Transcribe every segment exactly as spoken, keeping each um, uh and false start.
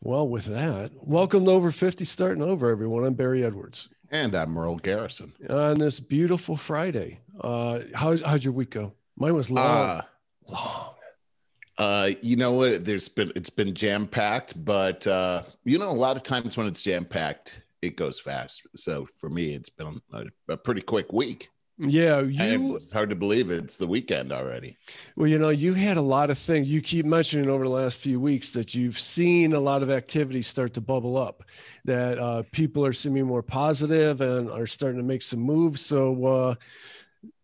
Well, with that, welcome to Over fifty Starting Over, everyone. I'm Barry Edwards. And I'm Merle Garrison. On this beautiful Friday. Uh, how, how'd your week go? Mine was long. Uh, long. Uh, you know what? There's been, it's been jam-packed, but uh, you know, a lot of times when it's jam-packed, it goes fast. So for me, it's been a, a pretty quick week. Yeah, you, it's hard to believe it. It's the weekend already. Well, you know, you had a lot of things. You keep mentioning over the last few weeks that you've seen a lot of activity start to bubble up, that uh, people are seeming more positive and are starting to make some moves. So uh,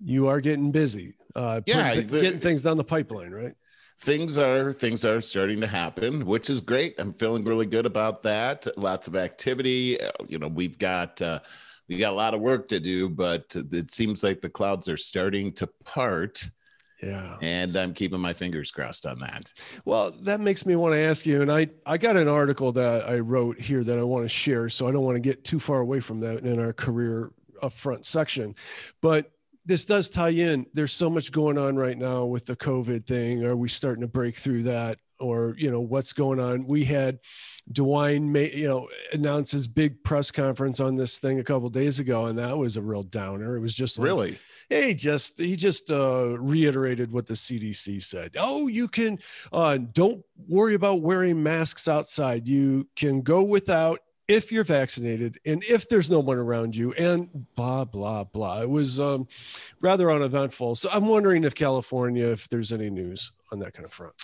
you are getting busy. Uh, yeah, putting, the, getting things down the pipeline, right? Things are things are starting to happen, which is great. I'm feeling really good about that. Lots of activity. You know, we've got. Uh, We got a lot of work to do, but it seems like the clouds are starting to part. Yeah. And I'm keeping my fingers crossed on that. Well, that makes me want to ask you, and I, I got an article that I wrote here that I want to share, so I don't want to get too far away from that in our career upfront section. But this does tie in. There's so much going on right now with the COVID thing. Are we starting to break through that? Or, you know, what's going on? We had DeWine, you know, announce his big press conference on this thing a couple of days ago, and that was a real downer. It was just like, really, hey, just he just uh, reiterated what the C D C said. Oh, you can uh, don't worry about wearing masks outside. You can go without if you're vaccinated and if there's no one around you, and blah, blah, blah. It was um, rather uneventful. So I'm wondering if California, if there's any news on that kind of front.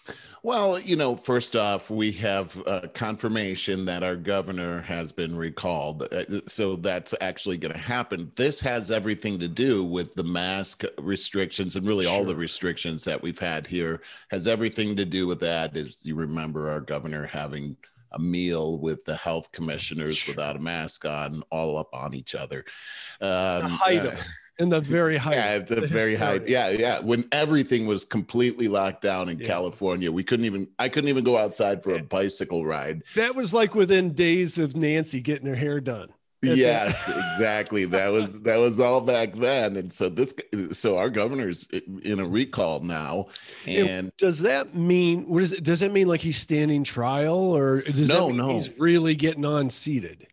Well, you know, first off, we have uh, confirmation that our governor has been recalled. So that's actually going to happen. This has everything to do with the mask restrictions, and really sure. all the restrictions that we've had here has everything to do with that. As you remember, our governor having a meal with the health commissioners sure. without a mask on, all up on each other. Um, the height uh, in the very height. Yeah, the, the very height. Yeah, yeah. When everything was completely locked down in yeah. California, we couldn't even, I couldn't even go outside for yeah. a bicycle ride. That was like within days of Nancy getting her hair done. Yes, exactly. That was, that was all back then. And so this, so our governor's in a recall now. And, and does that mean, what is it? Does that mean like he's standing trial, or does no, that mean no. he's really getting unseated?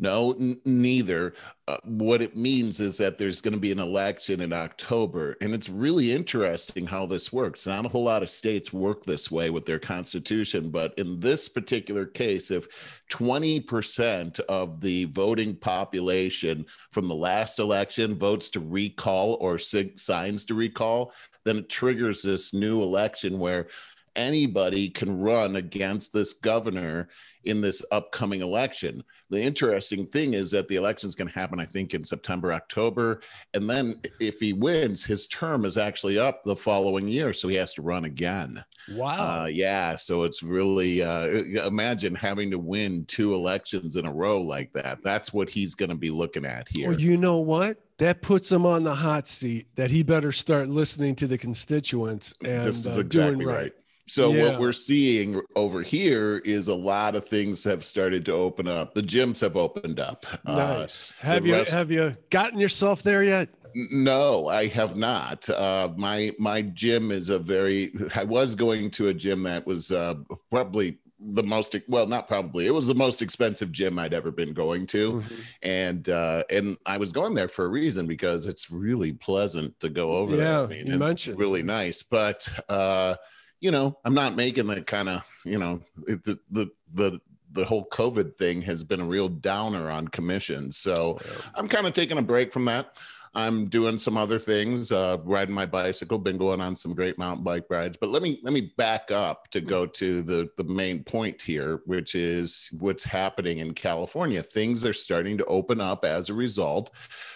No, n- neither. Uh, what it means is that there's going to be an election in October, and it's really interesting how this works. Not a whole lot of states work this way with their constitution, but in this particular case, if twenty percent of the voting population from the last election votes to recall or sig- signs to recall, then it triggers this new election where anybody can run against this governor in this upcoming election. The interesting thing is that the election's going to happen, I think, in September, October. And then if he wins, his term is actually up the following year. So he has to run again. Wow. Uh, yeah. So it's really, uh, imagine having to win two elections in a row like that. That's what he's going to be looking at here. Well, you know what? That puts him on the hot seat, that he better start listening to the constituents and this is uh, exactly doing right. right. So yeah. what we're seeing over here is a lot of things have started to open up. The gyms have opened up. Nice. Uh, have you rest- have you gotten yourself there yet? No, I have not. Uh, my my gym is a very. I was going to a gym that was uh, probably the most. Well, not probably. It was the most expensive gym I'd ever been going to, mm-hmm. and uh, and I was going there for a reason because it's really pleasant to go over yeah, there. I mean, you it's mentioned really nice, but. Uh, You know, I'm not making that kind of, you know, it, the, the the the whole COVID thing has been a real downer on commissions. So yeah. I'm kind of taking a break from that. I'm doing some other things, uh, riding my bicycle, been going on some great mountain bike rides. But let me let me back up to go to the, the main point here, which is what's happening in California. Things are starting to open up as a result.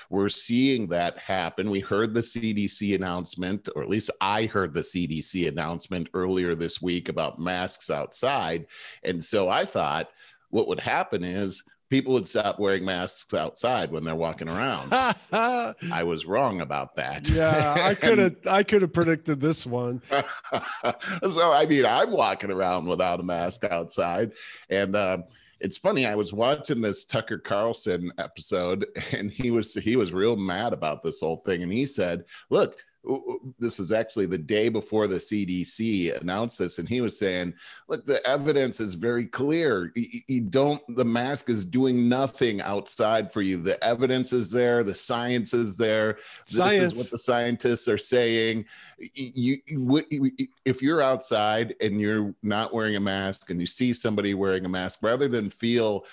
We're seeing that happen. We heard the C D C announcement, or at least I heard the C D C announcement earlier this week about masks outside. And so I thought what would happen is people would stop wearing masks outside when they're walking around. I was wrong about that. Yeah, I could have I could have predicted this one. So, I mean, I'm walking around without a mask outside. And um, it's funny, I was watching this Tucker Carlson episode, and he was he was real mad about this whole thing. And he said, look, this is actually the day before the C D C announced this, and he was saying, look, the evidence is very clear. You, you don't, the mask is doing nothing outside for you. The evidence is there. The science is there. Science. This is what the scientists are saying. You, you, you, if you're outside and you're not wearing a mask and you see somebody wearing a mask, rather than feel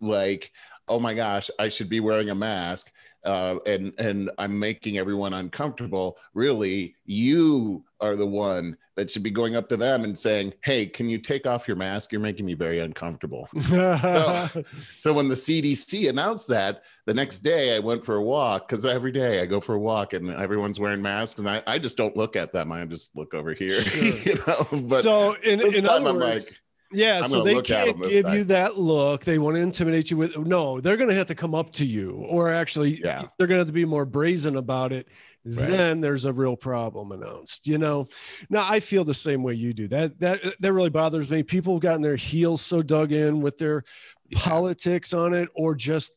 like, oh my gosh, I should be wearing a mask, Uh, and and I'm making everyone uncomfortable, really, you are the one that should be going up to them and saying, hey, can you take off your mask? You're making me very uncomfortable. so, so when the C D C announced that, the next day I went for a walk, because every day I go for a walk and everyone's wearing masks, and I, I just don't look at them. I just look over here. Sure. You know? But so in, in other I'm words, like, yeah, I'm so they can't give time. you that look. They want to intimidate you with, no, they're going to have to come up to you, or actually yeah. they're going to have to be more brazen about it. Right. Then there's a real problem announced, you know. Now I feel the same way you do. That, that, that really bothers me. People have gotten their heels so dug in with their yeah. politics on it, or just,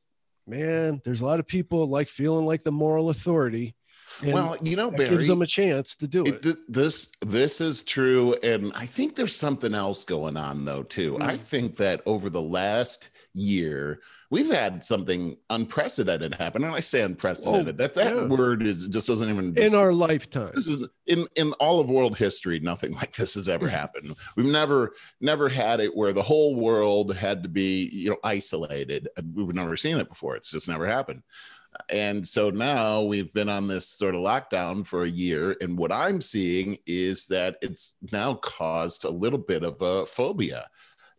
man, there's a lot of people like feeling like the moral authority. And well, you know, Barry, gives them a chance to do it. it. This, this is true. And I think there's something else going on though, too. Mm. I think that over the last year, we've had something unprecedented happen. And I say unprecedented, Whoa, that that yeah. word is just doesn't even in our lifetime. This is in, in all of world history, nothing like this has ever happened. We've never, never had it where the whole world had to be, you know, isolated. We've never seen it before. It's just never happened. And so now we've been on this sort of lockdown for a year. And what I'm seeing is that it's now caused a little bit of a phobia.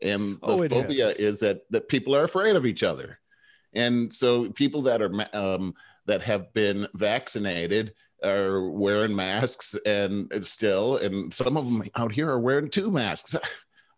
And the oh, phobia is, is that, that people are afraid of each other. And so people that are um, that have been vaccinated are wearing masks and still, and some of them out here are wearing two masks.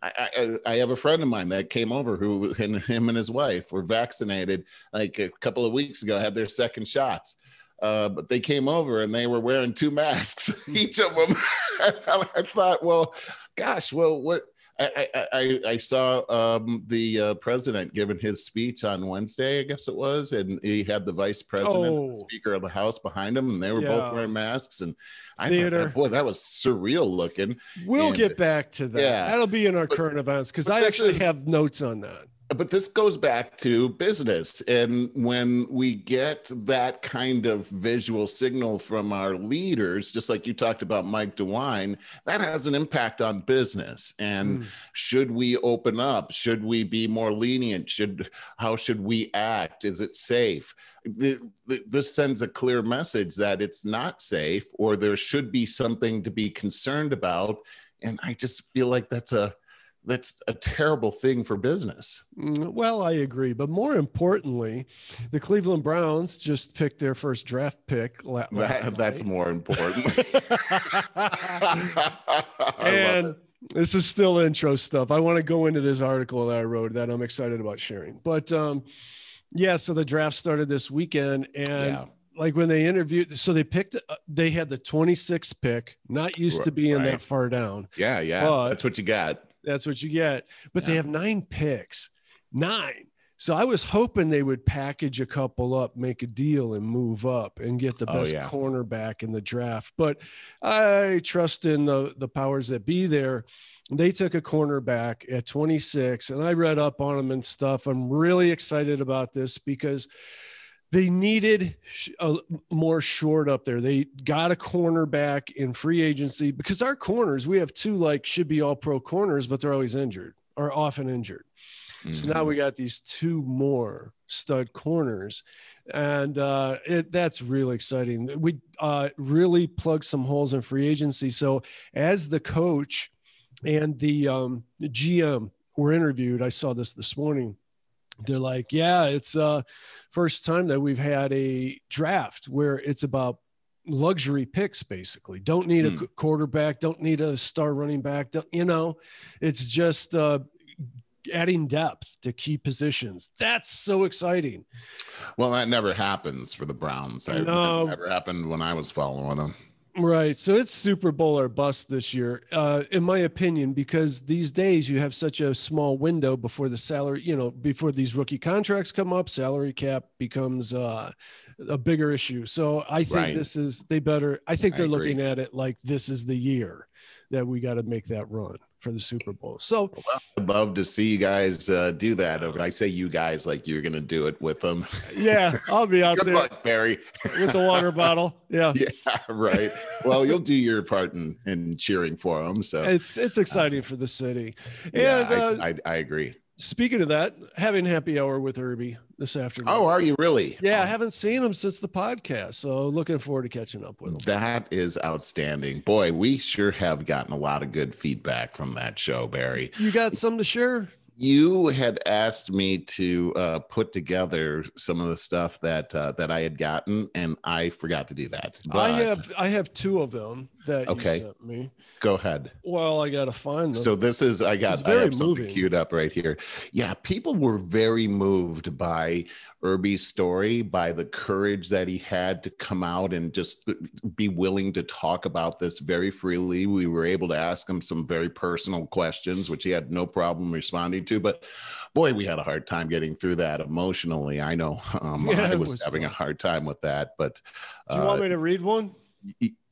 I, I, I have a friend of mine that came over who, and him and his wife were vaccinated like a couple of weeks ago, had their second shots. Uh, but they came over and they were wearing two masks, each of them. I thought, well, gosh, well, what? I, I, I saw um, the uh, president giving his speech on Wednesday, I guess it was, and he had the vice president oh. and the speaker of the house behind him, and they were yeah. both wearing masks. And I Theater. thought, boy, that was surreal looking. We'll and, get back to that. Yeah. That'll be in our but, current events, because I actually is, have notes on that. But this goes back to business. And when we get that kind of visual signal from our leaders, just like you talked about Mike DeWine, that has an impact on business. And mm. should we open up? Should we be more lenient? Should, how should we act? Is it safe? The, the, this sends a clear message that it's not safe, or there should be something to be concerned about. And I just feel like that's a, that's a terrible thing for business. Well, I agree. But more importantly, the Cleveland Browns just picked their first draft pick. Last that, that's more important. And this is still intro stuff. I want to go into this article that I wrote that I'm excited about sharing. But um, yeah, so the draft started this weekend. And yeah. like when they interviewed, so they picked, they had the twenty-sixth pick, not used to being right. that far down. Yeah, yeah. But that's what you got. That's what you get. But yeah. they have nine picks, nine. So I was hoping they would package a couple up, make a deal and move up and get the best oh, yeah. cornerback in the draft. But I trust in the, the powers that be there. They took a cornerback at twenty-six, and I read up on them and stuff. I'm really excited about this because they needed a, more short up there. They got a cornerback in free agency because our corners, we have two like should be all pro corners, but they're always injured or often injured. Mm-hmm. So now we got these two more stud corners, and uh, it, that's really exciting. We uh, really plugged some holes in free agency. So as the coach and the um, G M were interviewed, I saw this this morning. They're like, yeah, it's uh first time that we've had a draft where it's about luxury picks, basically. Don't need hmm. a quarterback. Don't need a star running back. Don't, you know, it's just uh, adding depth to key positions. That's so exciting. Well, that never happens for the Browns. That no. never happened when I was following them. Right. So it's Super Bowl or bust this year, uh, in my opinion, because these days you have such a small window before the salary, you know, before these rookie contracts come up, salary cap becomes uh, a bigger issue. So I think right. this is, they better, I think they're I looking at it like this is the year that we got to make that run for the Super Bowl. So well, I'd love to see you guys uh, do that. I say you guys like you're going to do it with them. Yeah, I'll be out Good there. Good luck, Barry. With the water bottle. Yeah. Yeah, right. Well, you'll do your part in, in cheering for them. So it's it's exciting uh, for the city. And, yeah, I, uh, I, I agree. Speaking of that, having happy hour with Erby this afternoon. Oh, are you really? Yeah, um, I haven't seen him since the podcast, so looking forward to catching up with him. That is outstanding. Boy, we sure have gotten a lot of good feedback from that show, Barry. You got some to share? You had asked me to uh, put together some of the stuff that uh, that I had gotten, and I forgot to do that. But... I have I have two of them that okay. you sent me. Go ahead. Well, I gotta find them. So this is I got I have moving. something queued up right here. Yeah, people were very moved by Erby's story, by the courage that he had to come out and just be willing to talk about this very freely. We were able to ask him some very personal questions, which he had no problem responding to. But boy, we had a hard time getting through that emotionally. I know um, yeah, I was, was having tough. a hard time with that. But do you uh, want me to read one?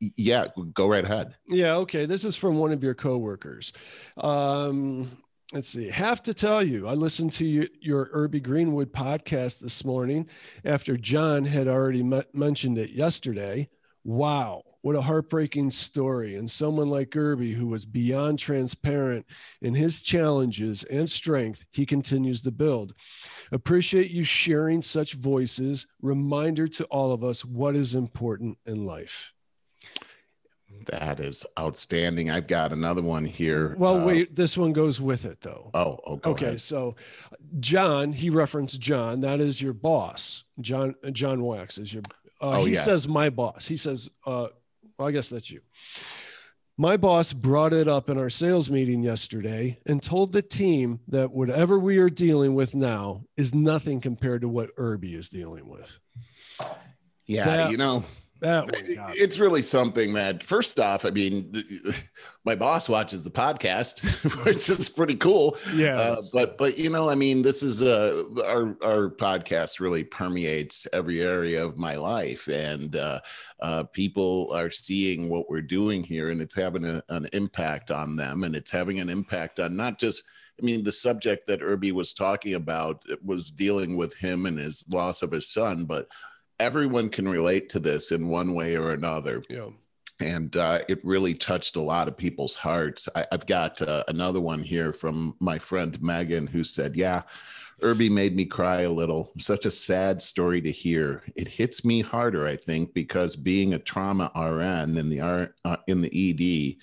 Yeah, go right ahead. Yeah, okay. This is from one of your coworkers. Um, Let's see. Have to tell you, I listened to your, your Erby Greenwood podcast this morning after John had already m- mentioned it yesterday. Wow. What a heartbreaking story. And someone like Erby, who was beyond transparent in his challenges and strength, he continues to build. Appreciate you sharing such voices. Reminder to all of us what is important in life. That is outstanding. I've got another one here. Well, uh, wait, this one goes with it though. Oh, okay. Okay. So John, he referenced John. That is your boss. John, John Wax is your, uh, oh, he yes. says my boss. He says, uh, well, I guess that's you. My boss brought it up in our sales meeting yesterday and told the team that whatever we are dealing with now is nothing compared to what Erby is dealing with. Yeah. That, you know, That it's really something that, first off, I mean, my boss watches the podcast, which is pretty cool. Yeah. Uh, but, but, you know, I mean, this is uh, our, our podcast really permeates every area of my life. And uh, uh, people are seeing what we're doing here, and it's having a, an impact on them. And it's having an impact on not just, I mean, the subject that Erby was talking about, it was dealing with him and his loss of his son, but everyone can relate to this in one way or another. Yeah. And uh, it really touched a lot of people's hearts. I, I've got uh, another one here from my friend Megan, who said, yeah, Erby made me cry a little. Such a sad story to hear. It hits me harder, I think, because being a trauma R N in the, R, uh, in the E D,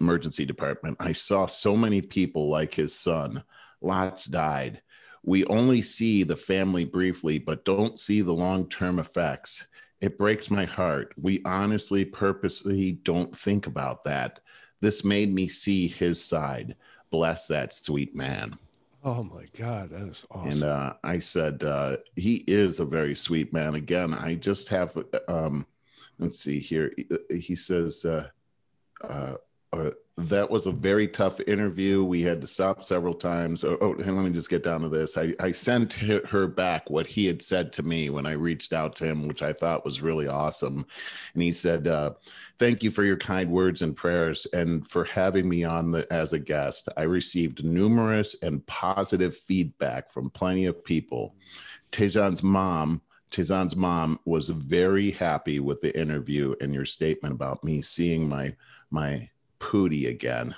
emergency department, I saw so many people like his son. Lots died. We only see the family briefly, but don't see the long-term effects. It breaks my heart. We honestly, purposely don't think about that. This made me see his side. Bless that sweet man. Oh my God, that is awesome. And uh, I said, uh, he is a very sweet man. Again, I just have, um, let's see here. He says, uh, uh, uh that was a very tough interview. We had to stop several times. Oh, oh, and let me just get down to this. I, I sent her back what he had said to me when I reached out to him, which I thought was really awesome. And he said, uh, thank you for your kind words and prayers and for having me on the, as a guest. I received numerous and positive feedback from plenty of people. Tejan's mom, Tejan's mom was very happy with the interview and your statement about me seeing my, my, Pootie again.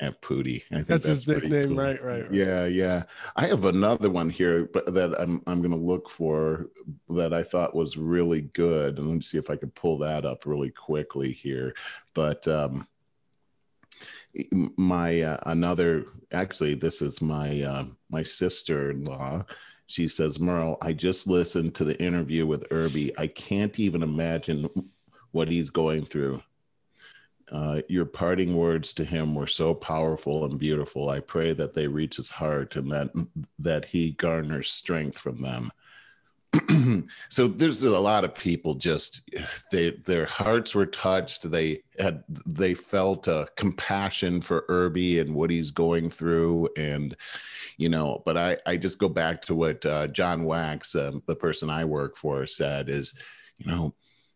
At Pootie. I think that's, that's his nickname, cool. right, right? Right. Yeah, yeah. I have another one here that I'm I'm gonna look for that I thought was really good. And let me see if I could pull that up really quickly here. But um my uh, another actually this is my uh, my sister-in-law. She says, Merle, I just listened to the interview with Erby. I can't even imagine what he's going through. Uh, your parting words to him were so powerful and beautiful. I pray that they reach his heart and that that he garners strength from them. So there's a lot of people just, they, their hearts were touched. They had, they felt a compassion for Erby and what he's going through. And, you know, but I, I just go back to what uh, John Wax, um, the person I work for, said is, you know,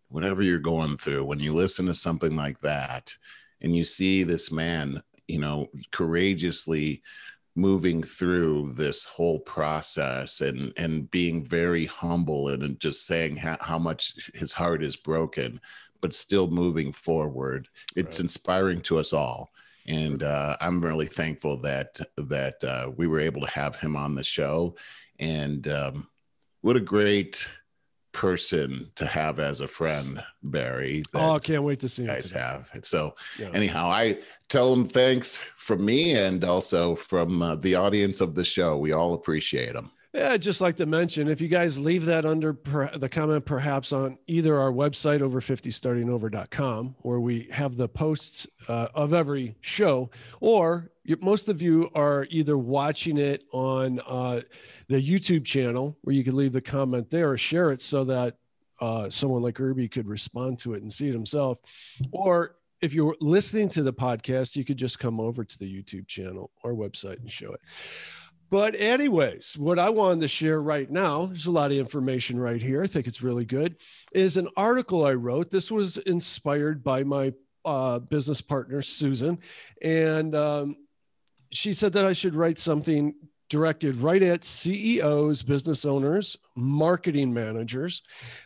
whatever you're going through, when you listen to something like that and you see this man, you know, courageously moving through this whole process and and being very humble and just saying how, how much his heart is broken, but still moving forward. It's right. Inspiring to us all. And uh, I'm really thankful that that uh, we were able to have him on the show. And um, what a great person to have as a friend, Barry. Oh, I can't wait to see you guys today. Have. So yeah. Anyhow, I tell them thanks from me and also from uh, the audience of the show. We all appreciate them. Yeah, I'd just like to mention, if you guys leave that under per- the comment, perhaps on either our website, over fifty starting over dot com, where we have the posts uh, of every show, or you, most of you are either watching it on uh, the YouTube channel, where you can leave the comment there or share it so that uh, someone like Erby could respond to it and see it himself. Or if you're listening to the podcast, you could just come over to the YouTube channel or website and show it. But anyways, what I wanted to share right now, there's a lot of information right here. I think it's really good, is an article I wrote. This was inspired by my uh, business partner, Susan. And um, she said that I should write something directed right at C E Os, business owners, marketing managers,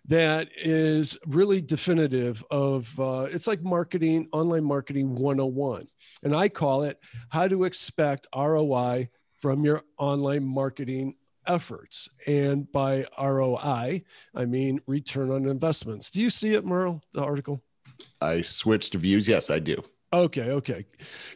that is really definitive of, uh, it's like marketing, online marketing one oh one. And I call it how to expect R O I from your online marketing efforts. And by R O I, I mean return on investments. Do you see it, Merle, the article? I switched views. Yes, I do. Okay, okay.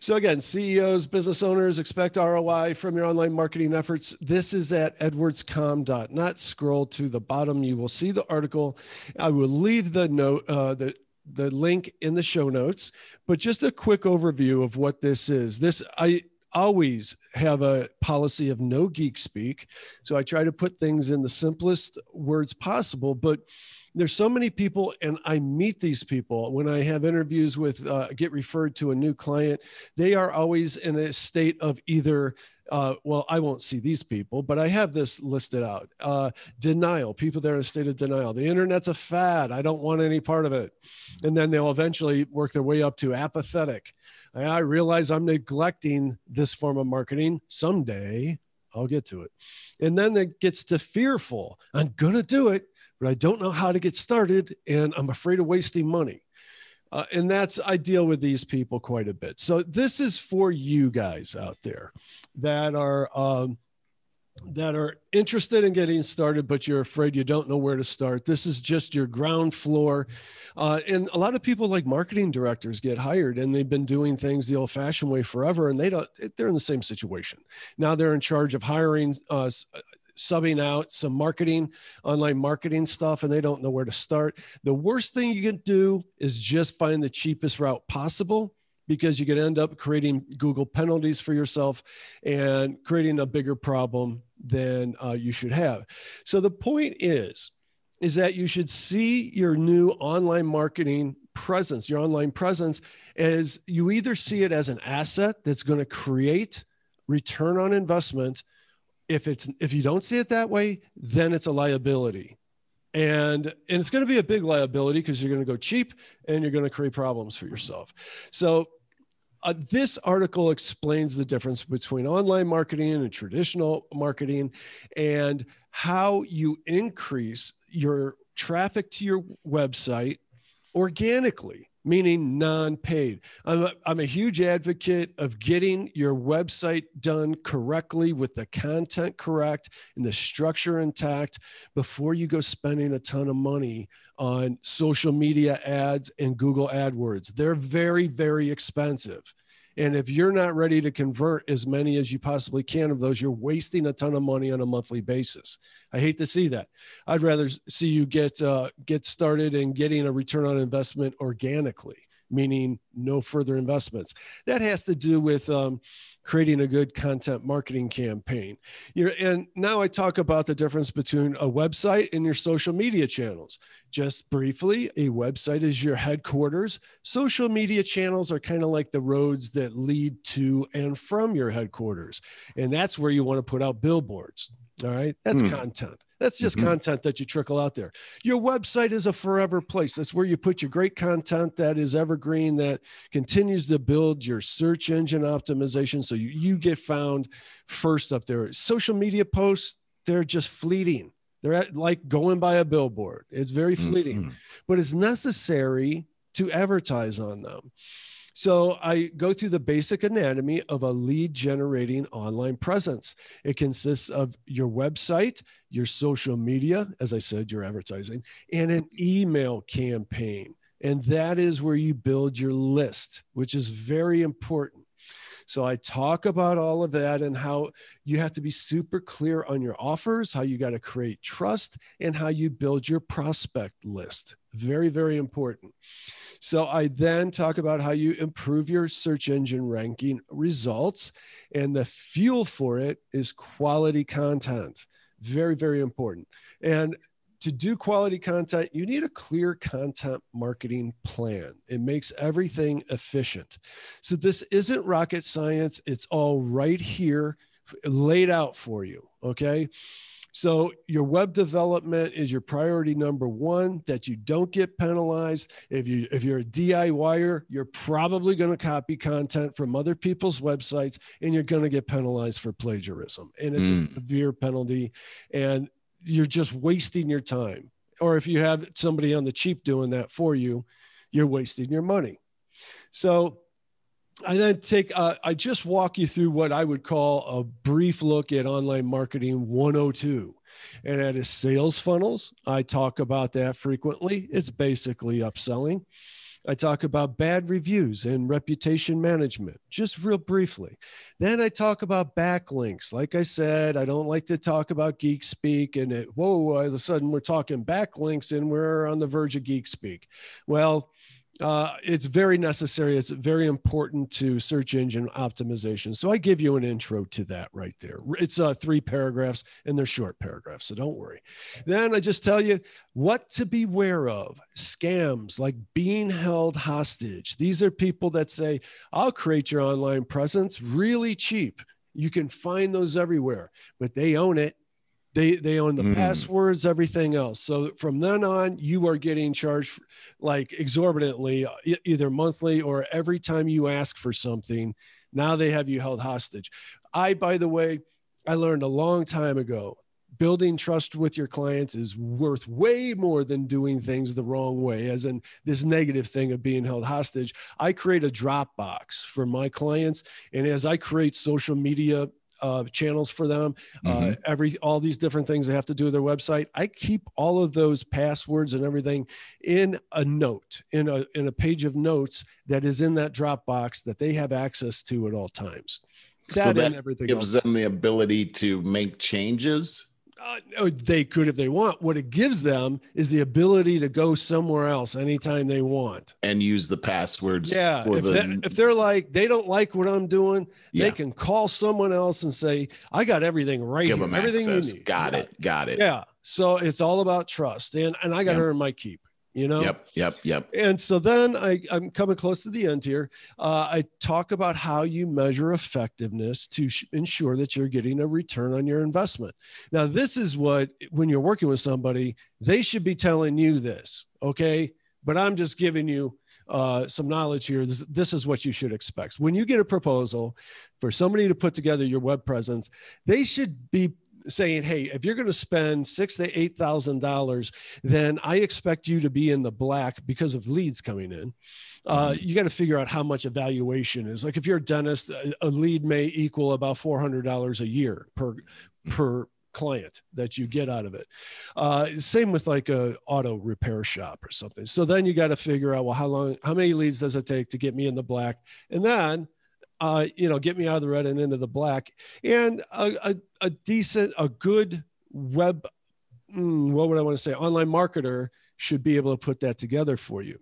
So again, C E Os, business owners, expect R O I from your online marketing efforts. This is at edwards com dot net. Scroll to the bottom. You will see the article. I will leave the note, uh, the the link in the show notes, but just a quick overview of what this is. This, I always have a policy of no geek speak. So I try to put things in the simplest words possible, but there's so many people, and I meet these people when I have interviews with, uh, get referred to a new client. They are always in a state of either, uh, well, I won't see these people, but I have this listed out. Uh, denial, people that are in a state of denial. The internet's a fad. I don't want any part of it. And then they'll eventually work their way up to apathetic. I realize I'm neglecting this form of marketing. Someday I'll get to it. And then it gets to fearful. I'm going to do it, but I don't know how to get started, and I'm afraid of wasting money. Uh, and that's, I deal with these people quite a bit. So this is for you guys out there that are, um, that are interested in getting started, but you're afraid you don't know where to start. This is just your ground floor. Uh, and a lot of people, like marketing directors, get hired, and they've been doing things the old fashioned way forever. And they don't, they're in the same situation. Now they're in charge of hiring, uh, subbing out some marketing, online marketing stuff, and they don't know where to start. The worst thing you can do is just find the cheapest route possible, because you could end up creating Google penalties for yourself and creating a bigger problem than uh, you should have. So the point is, is that you should see your new online marketing presence, your online presence, as you either see it as an asset that's going to create return on investment. If it's, if you don't see it that way, then it's a liability. And, and it's going to be a big liability, because you're going to go cheap and you're going to create problems for yourself. So Uh, this article explains the difference between online marketing and traditional marketing, and how you increase your traffic to your website organically, meaning non-paid. I'm a, I'm a huge advocate of getting your website done correctly, with the content correct and the structure intact, before you go spending a ton of money on social media ads and Google AdWords. They're very, very expensive. And if you're not ready to convert as many as you possibly can of those, you're wasting a ton of money on a monthly basis. I hate to see that. I'd rather see you get uh, get started in getting a return on investment organically meaning no further investments. That has to do with um, creating a good content marketing campaign. You're, and now I talk about the difference between a website and your social media channels. Just briefly, a website is your headquarters. Social media channels are kind of like the roads that lead to and from your headquarters. And that's where you want to put out billboards. All right. That's mm. content. That's just mm-hmm. content that you trickle out there. Your website is a forever place. That's where you put your great content that is evergreen, that continues to build your search engine optimization. So you, you get found first up there. Social media posts, they're just fleeting. They're at, like going by a billboard. It's very fleeting, mm-hmm. but it's necessary to advertise on them. So I go through the basic anatomy of a lead generating online presence. It consists of your website, your social media, as I said, your advertising, and an email campaign. And that is where you build your list, which is very important. So I talk about all of that and how you have to be super clear on your offers, how you got to create trust, and how you build your prospect list. Very, very important. So I then talk about how you improve your search engine ranking results, and the fuel for it is quality content. Very, very important. And to do quality content, you need a clear content marketing plan. It makes everything efficient. So this isn't rocket science. It's all right here laid out for you, okay? So your web development is your priority number one, that you don't get penalized. If, you, if you're a D I Y er, you're probably going to copy content from other people's websites, and you're going to get penalized for plagiarism. And it's mm. a severe penalty, and you're just wasting your time. Or if you have somebody on the cheap doing that for you, you're wasting your money. So I then take, uh, I just walk you through what I would call a brief look at online marketing one oh two. And that is sales funnels. I talk about that frequently. It's basically upselling. I talk about bad reviews and reputation management, just real briefly. Then I talk about backlinks. Like I said, I don't like to talk about geek speak, and it, whoa, all of a sudden we're talking backlinks and we're on the verge of geek speak. Well, Uh, it's very necessary. It's very important to search engine optimization. So I give you an intro to that right there. It's uh, three paragraphs, and they're short paragraphs, so don't worry. Then I just tell you what to beware of. Scams like being held hostage. These are people that say, I'll create your online presence really cheap. You can find those everywhere, but they own it. They, they own the mm. passwords, everything else. So from then on, you are getting charged like exorbitantly, either monthly or every time you ask for something. Now they have you held hostage. I, by the way, I learned a long time ago, building trust with your clients is worth way more than doing things the wrong way, as in this negative thing of being held hostage. I create a Dropbox for my clients. And as I create social media Uh, channels for them, mm-hmm. uh, every all these different things they have to do with their website, I keep all of those passwords and everything in a note, in a in a page of notes that is in that Dropbox that they have access to at all times. That so that and everything gives else. them the ability to make changes. Uh, no, they could if they want. What it gives them is the ability to go somewhere else anytime they want and use the passwords. Yeah, for if, the... That, if they're like, they don't like what I'm doing, yeah. they can call someone else and say, I got everything right Give here. Them everything access. You need. Got yeah. it. Got it. Yeah. So it's all about trust, and, and I got to yep. earn my keep. You know? Yep, yep, yep. And so then I, I'm coming close to the end here. Uh, I talk about how you measure effectiveness to sh- ensure that you're getting a return on your investment. Now, this is what, when you're working with somebody, they should be telling you this, okay? But I'm just giving you uh, some knowledge here. This, this is what you should expect. When you get a proposal for somebody to put together your web presence, they should be saying, hey, if you're going to spend six to eight thousand dollars, then I expect you to be in the black because of leads coming in. Uh, you got to figure out how much evaluation is. Like if you're a dentist, a lead may equal about four hundred dollars a year per per client that you get out of it. Uh, same with like a auto repair shop or something. So then you got to figure out, well, how long, how many leads does it take to get me in the black, and then Uh, you know, get me out of the red and into the black. And a, a, a decent, a good web, what would I want to say, online marketer should be able to put that together for you.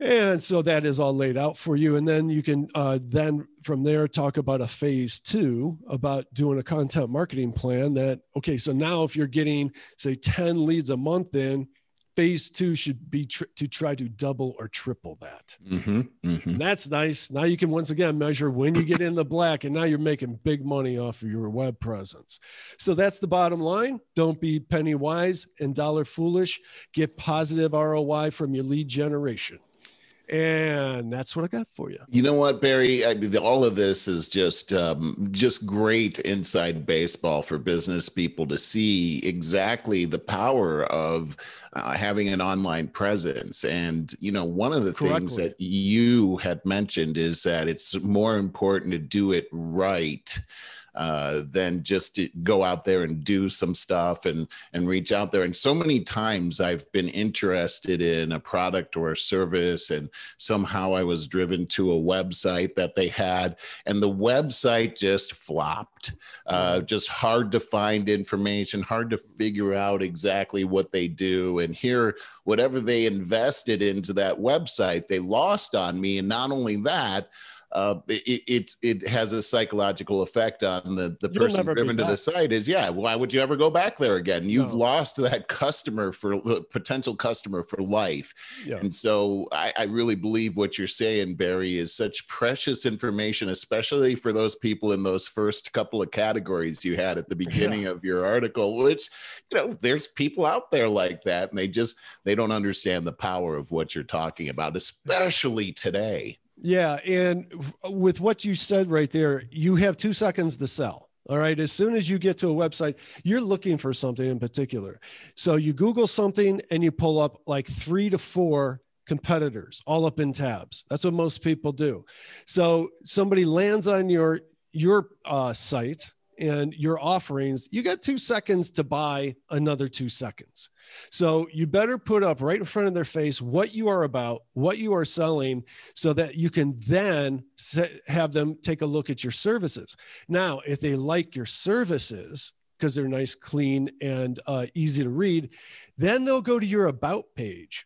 And so that is all laid out for you. And then you can uh, then from there talk about a phase two about doing a content marketing plan that, okay, so now if you're getting, say, ten leads a month in, phase two should be tr- to try to double or triple that. Mm-hmm, mm-hmm. And that's nice. Now you can once again measure when you get in the black, and now you're making big money off of your web presence. So that's the bottom line. Don't be penny wise and dollar foolish. Get positive R O I from your lead generation. And that's what I got for you. You know what, Barry? I, the, all of this is just um, just great inside baseball for business people to see exactly the power of uh, having an online presence. And, you know, one of the Correctly. things that you had mentioned is that it's more important to do it right uh, than just to go out there and do some stuff and, and reach out there. And so many times I've been interested in a product or a service, and somehow I was driven to a website that they had, and the website just flopped, uh, just hard to find information, hard to figure out exactly what they do. And here, whatever they invested into that website, they lost on me. And not only that, Uh, it, it it has a psychological effect on the, the person driven to the site is, yeah, why would you ever go back there again? You've no. lost that customer for potential customer for life. Yeah. And so I, I really believe what you're saying, Barry, is such precious information, especially for those people in those first couple of categories you had at the beginning yeah. of your article, which, you know, there's people out there like that, and they just, they don't understand the power of what you're talking about, especially today. Yeah. And with what you said right there, you have two seconds to sell. All right. As soon as you get to a website, you're looking for something in particular. So you Google something and you pull up like three to four competitors all up in tabs. That's what most people do. So somebody lands on your, your uh, site and your offerings, you got two seconds to buy another two seconds. So you better put up right in front of their face what you are about, what you are selling, so that you can then set, have them take a look at your services. Now, if they like your services, because they're nice, clean, and uh, easy to read, then they'll go to your about page,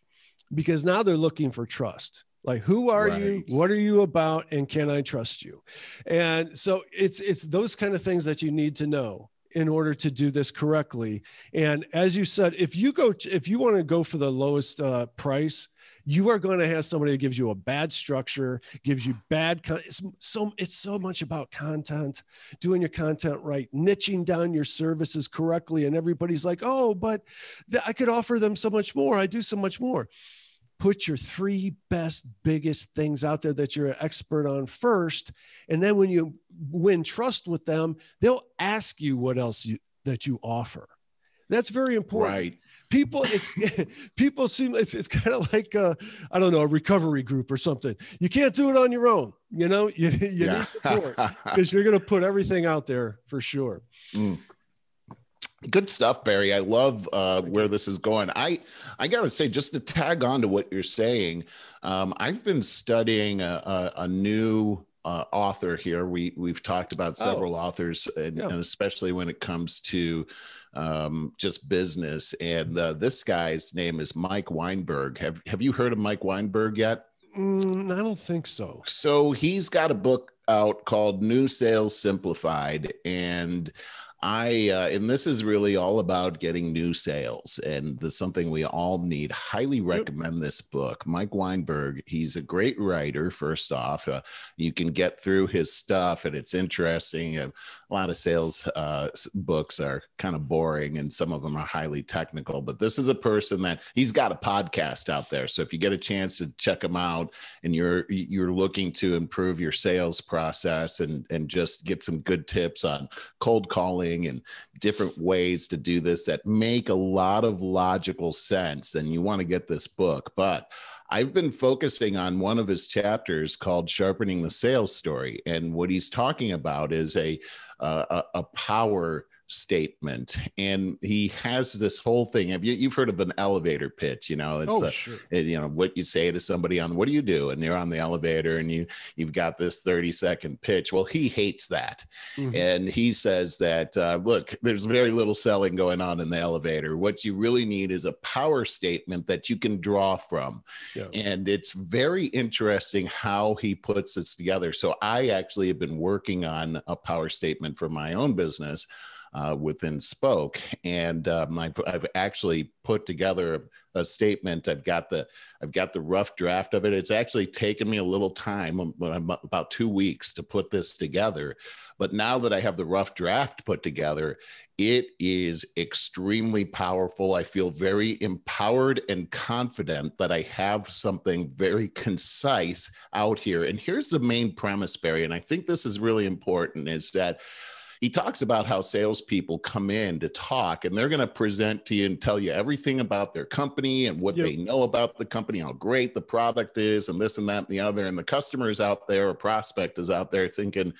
because now they're looking for trust. Like, who are right. you? What are you about? And can I trust you? And so it's it's those kind of things that you need to know in order to do this correctly. And as you said, if you go, if you want to go for the lowest uh, price, you are going to have somebody that gives you a bad structure, gives you bad. Con- it's so it's so much about content, doing your content right, niching down your services correctly. And everybody's like, oh, but th- I could offer them so much more. I do so much more. Put your three best, biggest things out there that you're an expert on first. And then when you win trust with them, they'll ask you what else you, that you offer. That's very important. Right. People, it's people seem it's it's kind of like a, I don't know, a recovery group or something. You can't do it on your own. You know, you, you yeah. need support, because you're going to put everything out there for sure. Mm. Good stuff, Barry. I love uh, where this is going. I, I got to say, just to tag on to what you're saying, um, I've been studying a, a, a new uh, author here. We, we've talked about several oh. authors, and, yeah. and especially when it comes to um, just business. And uh, this guy's name is Mike Weinberg. Have, have you heard of Mike Weinberg yet? Mm, I don't think so. So he's got a book out called New Sales Simplified. And I uh, and this is really all about getting new sales, and this is something we all need. Highly recommend this book. Mike Weinberg, he's a great writer, first off. Uh, you can get through his stuff, and it's interesting. And a lot of sales uh, books are kind of boring, and some of them are highly technical. But this is a person that, he's got a podcast out there. So if you get a chance to check him out, and you're you're looking to improve your sales process and, and just get some good tips on cold calling and different ways to do this that make a lot of logical sense, and you want to get this book. But I've been focusing on one of his chapters called Sharpening the Sales Story, and what he's talking about is a uh, a, a power statement. And he has this whole thing. Have you, you've heard of an elevator pitch, you know, it's oh, a, sure. you know, what you say to somebody on, what do you do? And you're on the elevator and you, you've got this thirty second pitch. Well, he hates that. Mm-hmm. And he says that, uh, look, there's very little selling going on in the elevator. What you really need is a power statement that you can draw from. Yeah. And it's very interesting how he puts this together. So I actually have been working on a power statement for my own business, Uh, within Spoke. And um, I've, I've actually put together a, a statement. I've got the I've got the rough draft of it. It's actually taken me a little time, about two weeks to put this together. But now that I have the rough draft put together, it is extremely powerful. I feel very empowered and confident that I have something very concise out here. And here's the main premise, Barry, and I think this is really important, is that he talks about how salespeople come in to talk and they're going to present to you and tell you everything about their company and what yep. they know about the company, how great the product is and this and that and the other. And the customer is out there, or prospect is out there thinking,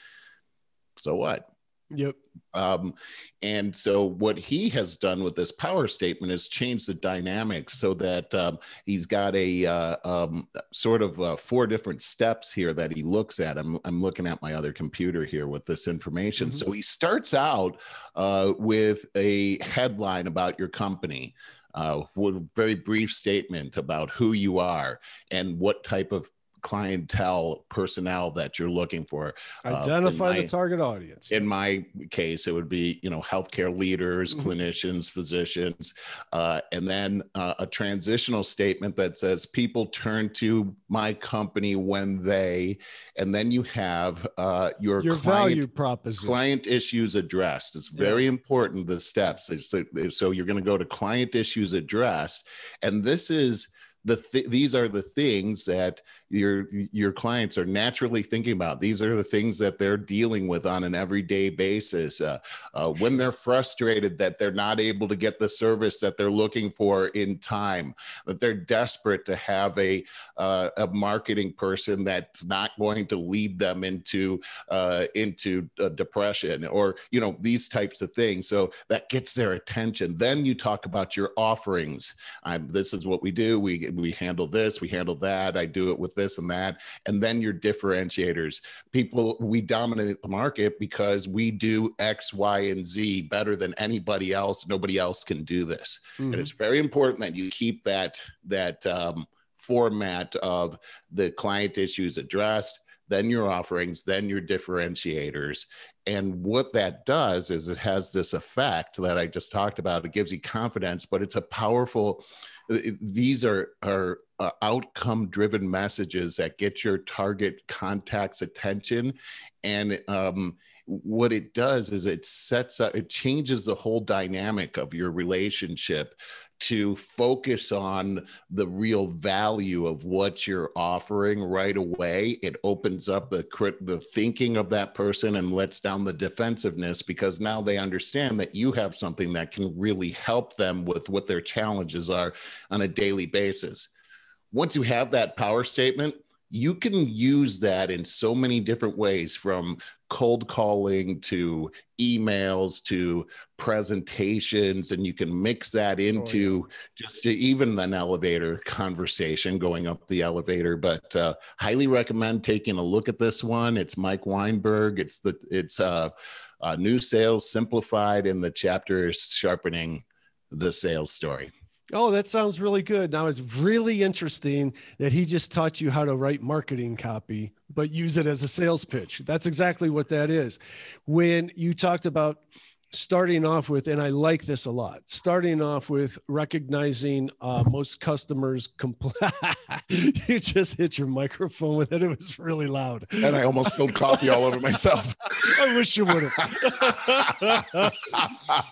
so what? Yep. Um, and so what he has done with this power statement is change the dynamics so that um, he's got a uh, um, sort of uh, four different steps here that he looks at. I'm, I'm looking at my other computer here with this information. Mm-hmm. So he starts out uh, with a headline about your company, uh, with a very brief statement about who you are and what type of clientele, personnel that you're looking for. Identify uh, my, the target audience. In my case, it would be, you know, healthcare leaders, mm-hmm. clinicians, physicians, uh, and then uh, a transitional statement that says people turn to my company when they, and then you have uh, your, your client, value proposition. Client issues addressed. It's very yeah. important, the steps. So, so you're going to go to client issues addressed. And this is The th- these are the things that your your clients are naturally thinking about. These are the things that they're dealing with on an everyday basis. Uh, uh, when they're frustrated that they're not able to get the service that they're looking for in time, that they're desperate to have a uh, a marketing person that's not going to lead them into uh, into uh, depression, or you know, these types of things. So that gets their attention. Then you talk about your offerings. I'm, this is what we do. We We handle this, we handle that, I do it with this and that. And then your differentiators. People, we dominate the market because we do X, Y, and Z better than anybody else. Nobody else can do this. Mm-hmm. And it's very important that you keep that, that um, format of the client issues addressed, then your offerings, then your differentiators. And what that does is it has this effect that I just talked about. It gives you confidence, but it's a powerful, these are, are uh, outcome-driven messages that get your target contact's attention. And um, what it does is it sets up, it changes the whole dynamic of your relationship to focus on the real value of what you're offering right away. It opens up the the thinking of that person and lets down the defensiveness, because now they understand that you have something that can really help them with what their challenges are on a daily basis. Once you have that power statement, you can use that in so many different ways, from cold calling to emails to presentations, and you can mix that into oh, yeah. just even an elevator conversation, going up the elevator. But uh, highly recommend taking a look at this one. It's Mike Weinberg. It's the it's uh, uh, New Sales Simplified, and the chapter is Sharpening the Sales Story. Oh, that sounds really good. Now, it's really interesting that he just taught you how to write marketing copy, but use it as a sales pitch. That's exactly what that is. When you talked about starting off with, and I like this a lot, starting off with recognizing uh, most customers comply. You just hit your microphone with it. It was really loud. And I almost spilled coffee all over myself. I wish you would have. oh,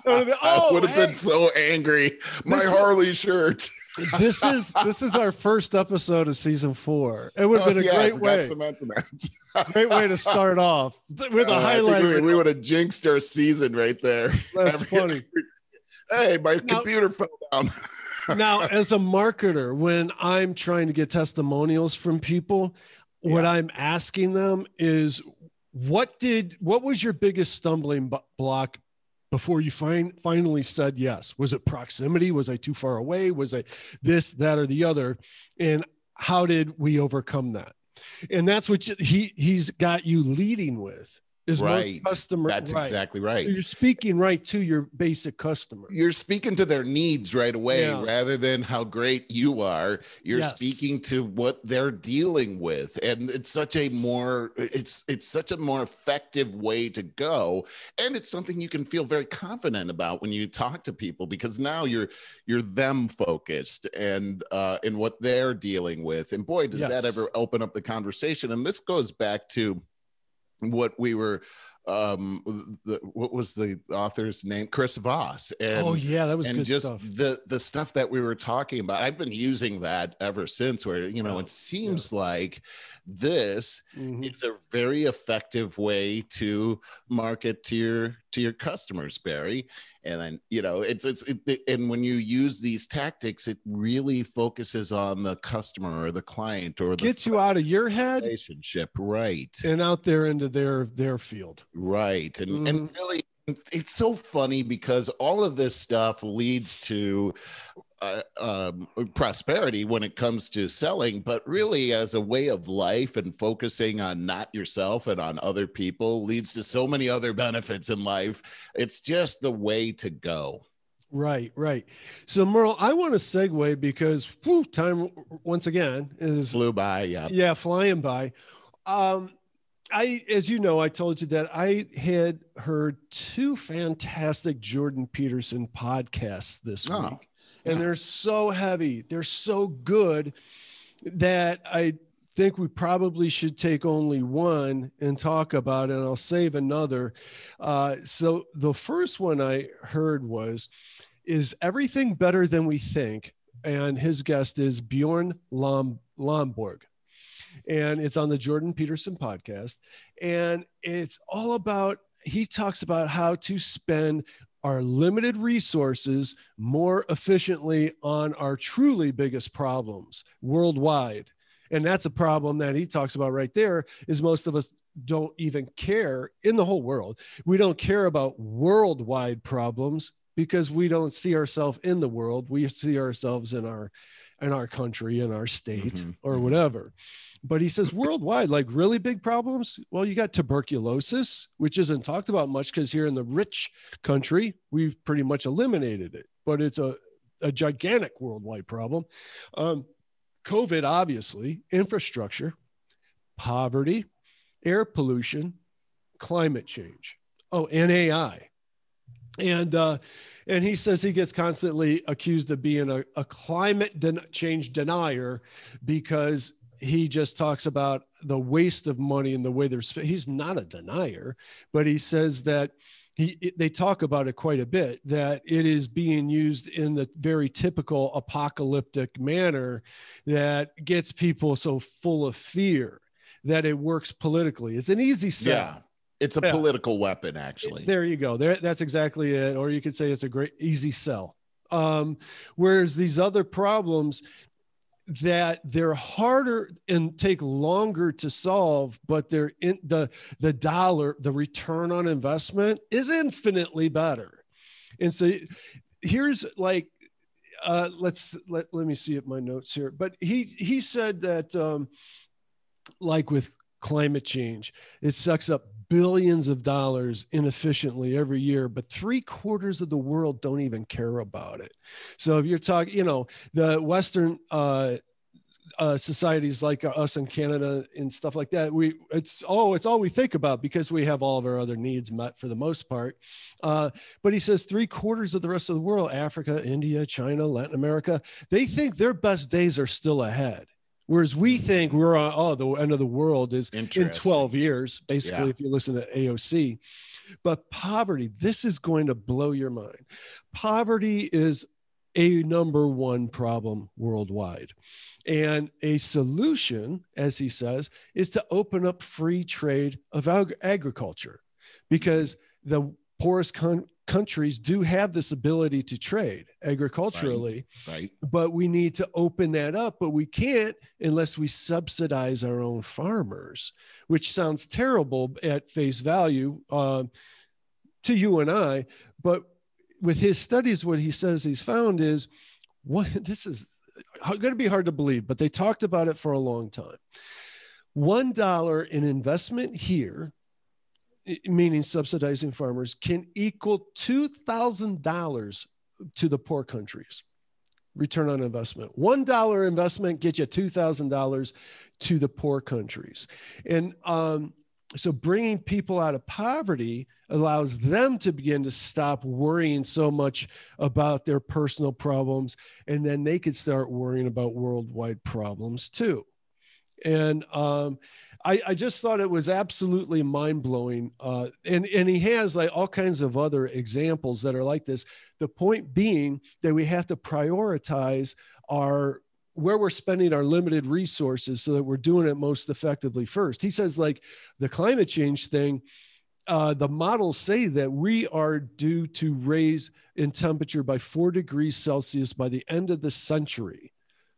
I would have hey. been so angry. My this Harley was- shirt. This is this is our first episode of season four. It would have oh, been a yeah, great way to mention that. Great way to start off with uh, a highlight. We, we would have jinxed our season right there. That's every, funny. Every, hey, my now, computer fell down. Now, as a marketer, when I'm trying to get testimonials from people, yeah. what I'm asking them is, what did what was your biggest stumbling block before you fin- finally said yes? Was it proximity? Was I too far away? Was I this, that, or the other? And how did we overcome that? And that's what you, he, he's got you leading with. Is right. Customer, That's right. exactly right. So you're speaking right to your basic customer. You're speaking to their needs right away, yeah. rather than how great you are. You're yes. speaking to what they're dealing with, and it's such a more it's it's such a more effective way to go. And it's something you can feel very confident about when you talk to people, because now you're you're them focused and uh, and what they're dealing with. And boy, does yes. that ever open up the conversation. And this goes back to what we were, um, the, what was the author's name? Chris Voss. And, oh yeah, that was and good just stuff. The the stuff that we were talking about. I've been using that ever since. Where you know, oh, it seems yeah. like this mm-hmm. is a very effective way to market to your to your customers, Barry. And then you know, it's it's it, and when you use these tactics, it really focuses on the customer or the client or the gets you out of your head relationship, right, and out there into their their field, right, and mm-hmm. and really. It's so funny because all of this stuff leads to uh, um, prosperity when it comes to selling, but really as a way of life and focusing on not yourself and on other people leads to so many other benefits in life. It's just the way to go. Right, right. So Merle, I want to segue because whew, time once again is flew by. Yeah. Yeah. Flying by. Um, I, as you know, I told you that I had heard two fantastic Jordan Peterson podcasts this oh, week, yeah. and they're so heavy. They're so good that I think we probably should take only one and talk about it. And I'll save another. Uh, so the first one I heard was, is everything better than we think? And his guest is Bjorn Lom- Lomborg. And it's on the Jordan Peterson podcast. And it's all about, he talks about how to spend our limited resources more efficiently on our truly biggest problems worldwide. And that's a problem that he talks about right there is most of us don't even care in the whole world. We don't care about worldwide problems because we don't see ourselves in the world. We see ourselves in our in our country, in our state, mm-hmm. or whatever. But he says worldwide, like really big problems. Well, you got tuberculosis, which isn't talked about much because here in the rich country, we've pretty much eliminated it. But it's a, a gigantic worldwide problem. Um, COVID, obviously, infrastructure, poverty, air pollution, climate change. Oh, and A I. And uh, and he says he gets constantly accused of being a, a climate den- change denier because he just talks about the waste of money and the way there's, he's not a denier, but he says that he, they talk about it quite a bit, that it is being used in the very typical apocalyptic manner that gets people so full of fear that it works politically. It's an easy sell. Yeah. It's a yeah. political weapon, actually. There you go. There, that's exactly it. Or you could say it's a great easy sell. Um, whereas these other problems, that they're harder and take longer to solve, but they're in the, the dollar, the return on investment is infinitely better. And so here's like, uh, let's, let, let me see at my notes here, but he, he said that um, like with climate change, it sucks up billions of dollars inefficiently every year, but three quarters of the world don't even care about it. So if you're talking, you know, the Western uh, uh, societies like us in Canada and stuff like that, we it's oh, it's all we think about because we have all of our other needs met for the most part. Uh, but he says three quarters of the rest of the world, Africa, India, China, Latin America, they think their best days are still ahead. Whereas we think we're on, oh, the end of the world is in twelve years, basically, yeah. if you listen to A O C. But poverty, this is going to blow your mind. Poverty is a number one problem worldwide. And a solution, as he says, is to open up free trade of ag- agriculture because the poorest con- countries do have this ability to trade agriculturally, right, right. but we need to open that up, but we can't unless we subsidize our own farmers, which sounds terrible at face value uh, to you and I, But with his studies, what he says he's found is, what this is going to be hard to believe, but they talked about it for a long time. One dollar in investment here, meaning subsidizing farmers, can equal two thousand dollars to the poor countries. Return on investment. one dollar investment gets you two thousand dollars to the poor countries. And um, so bringing people out of poverty allows them to begin to stop worrying so much about their personal problems. And then they could start worrying about worldwide problems too. And um, I, I just thought it was absolutely mind-blowing. Uh, and, and he has like all kinds of other examples that are like this. The point being that we have to prioritize our where we're spending our limited resources so that we're doing it most effectively first. He says, like the climate change thing, uh, the models say that we are due to raise in temperature by four degrees Celsius by the end of the century.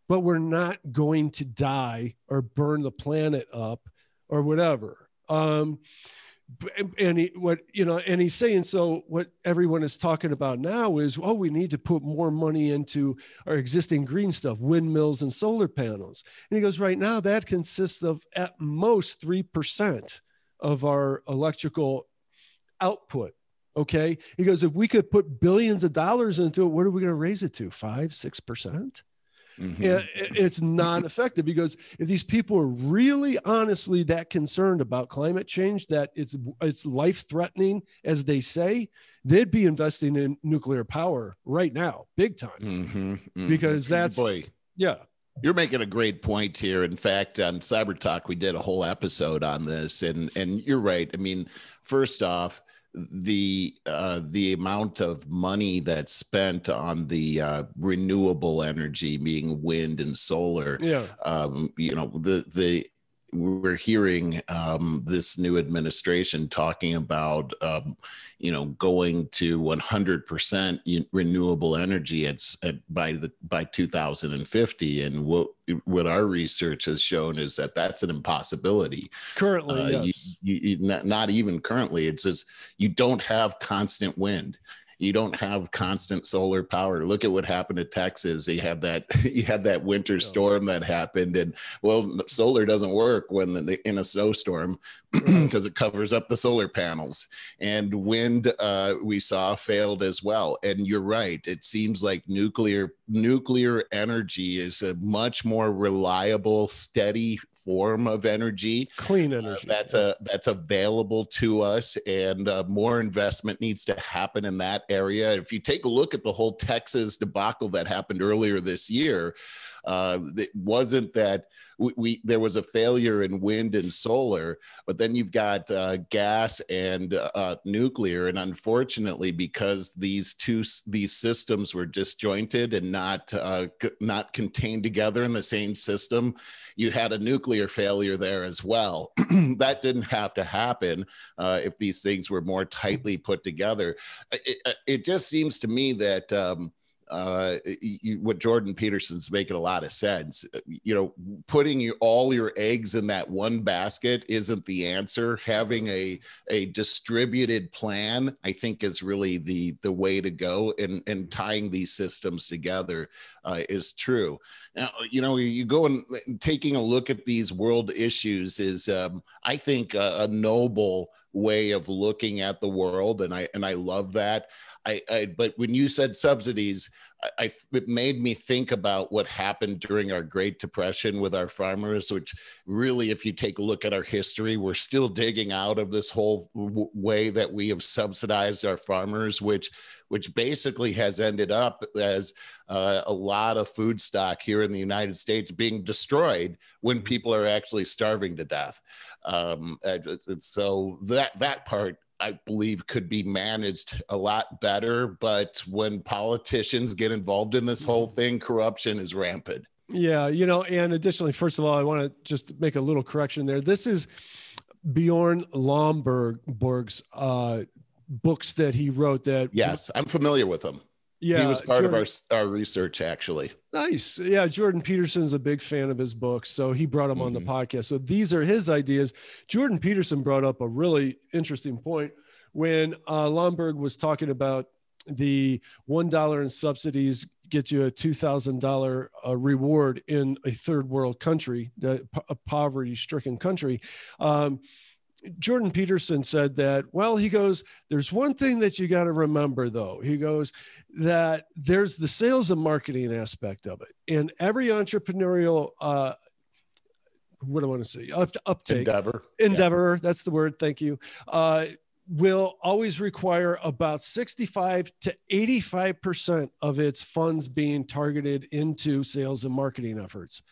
But we're not going to die or burn the planet up or whatever. Um, and he, what, you know, and he's saying, so what everyone is talking about now is, oh, we need to put more money into our existing green stuff, windmills and solar panels. And he goes, right now that consists of at most three percent of our electrical output. Okay. He goes, if we could put billions of dollars into it, what are we going to raise it to? five, six percent? Mm-hmm. It, it's not effective, because if these people are really honestly that concerned about climate change, that it's it's life-threatening, as they say, they'd be investing in nuclear power right now, big time, mm-hmm. Mm-hmm. because that's, Boy, yeah. You're making a great point here. In fact, on Cyber Talk, we did a whole episode on this, and and you're right. I mean, first off, the uh, the amount of money that's spent on the uh, renewable energy, being wind and solar, yeah. um, you know, the the we're hearing um, this new administration talking about, um, you know, going to one hundred percent renewable energy at, at by the by two thousand fifty, and what what our research has shown is that that's an impossibility. Currently, uh, yes. you, you, you, not, not even currently. It's just you don't have constant wind. You don't have constant solar power. Look at what happened to Texas. They had that, you had that winter storm that happened, and well, solar doesn't work when the, in a snowstorm because it covers up the solar panels. And wind, uh, we saw failed as well. And you're right. It seems like nuclear nuclear energy is a much more reliable, steady form of energy, clean energy, uh, that's yeah. a, that's available to us, and uh, more investment needs to happen in that area. If you take a look at the whole Texas debacle that happened earlier this year, uh, it wasn't that we, we there was a failure in wind and solar, but then you've got uh, gas and uh, nuclear, and unfortunately, because these two these systems were disjointed and not uh, c- not contained together in the same system, you had a nuclear failure there as well. That didn't have to happen uh, if these things were more tightly put together. It, it just seems to me that um, uh, you, what Jordan Peterson's making a lot of sense. You know, putting you, all your eggs in that one basket isn't the answer. Having a a distributed plan, I think, is really the the way to go. And and tying these systems together uh, is true. Now, you know, you go and taking a look at these world issues is, um, I think, a, a noble way of looking at the world, and I and I love that. I, I but when you said subsidies, I, I it made me think about what happened during our Great Depression with our farmers, which really, if you take a look at our history, we're still digging out of this whole w- way that we have subsidized our farmers, which. which basically has ended up as uh, a lot of food stock here in the United States being destroyed when people are actually starving to death. Um, and, and so that that part, I believe, could be managed a lot better. But when politicians get involved in this whole thing, corruption is rampant. Yeah, you know, and additionally, first of all, I want to just make a little correction there. This is Bjorn Lomborg's uh books that he wrote that yes I'm familiar with them. Yeah, he was part Jordan, of our our research actually. Nice. Yeah, Jordan Peterson's a big fan of his books, so he brought them mm-hmm. on the podcast. So these are his ideas. Jordan Peterson brought up a really interesting point, when uh, Lomborg was talking about the one dollar in subsidies gets you a two thousand dollars uh, reward in a third world country, a poverty-stricken country. Um, Jordan Peterson said that, well, he goes, there's one thing that you got to remember, though. He goes that there's the sales and marketing aspect of it. And every entrepreneurial, uh, what do I want to say, Up, uptake. Endeavor. Endeavor, yeah. That's the word, thank you. Uh, will always require about sixty-five to eighty-five percent of its funds being targeted into sales and marketing efforts.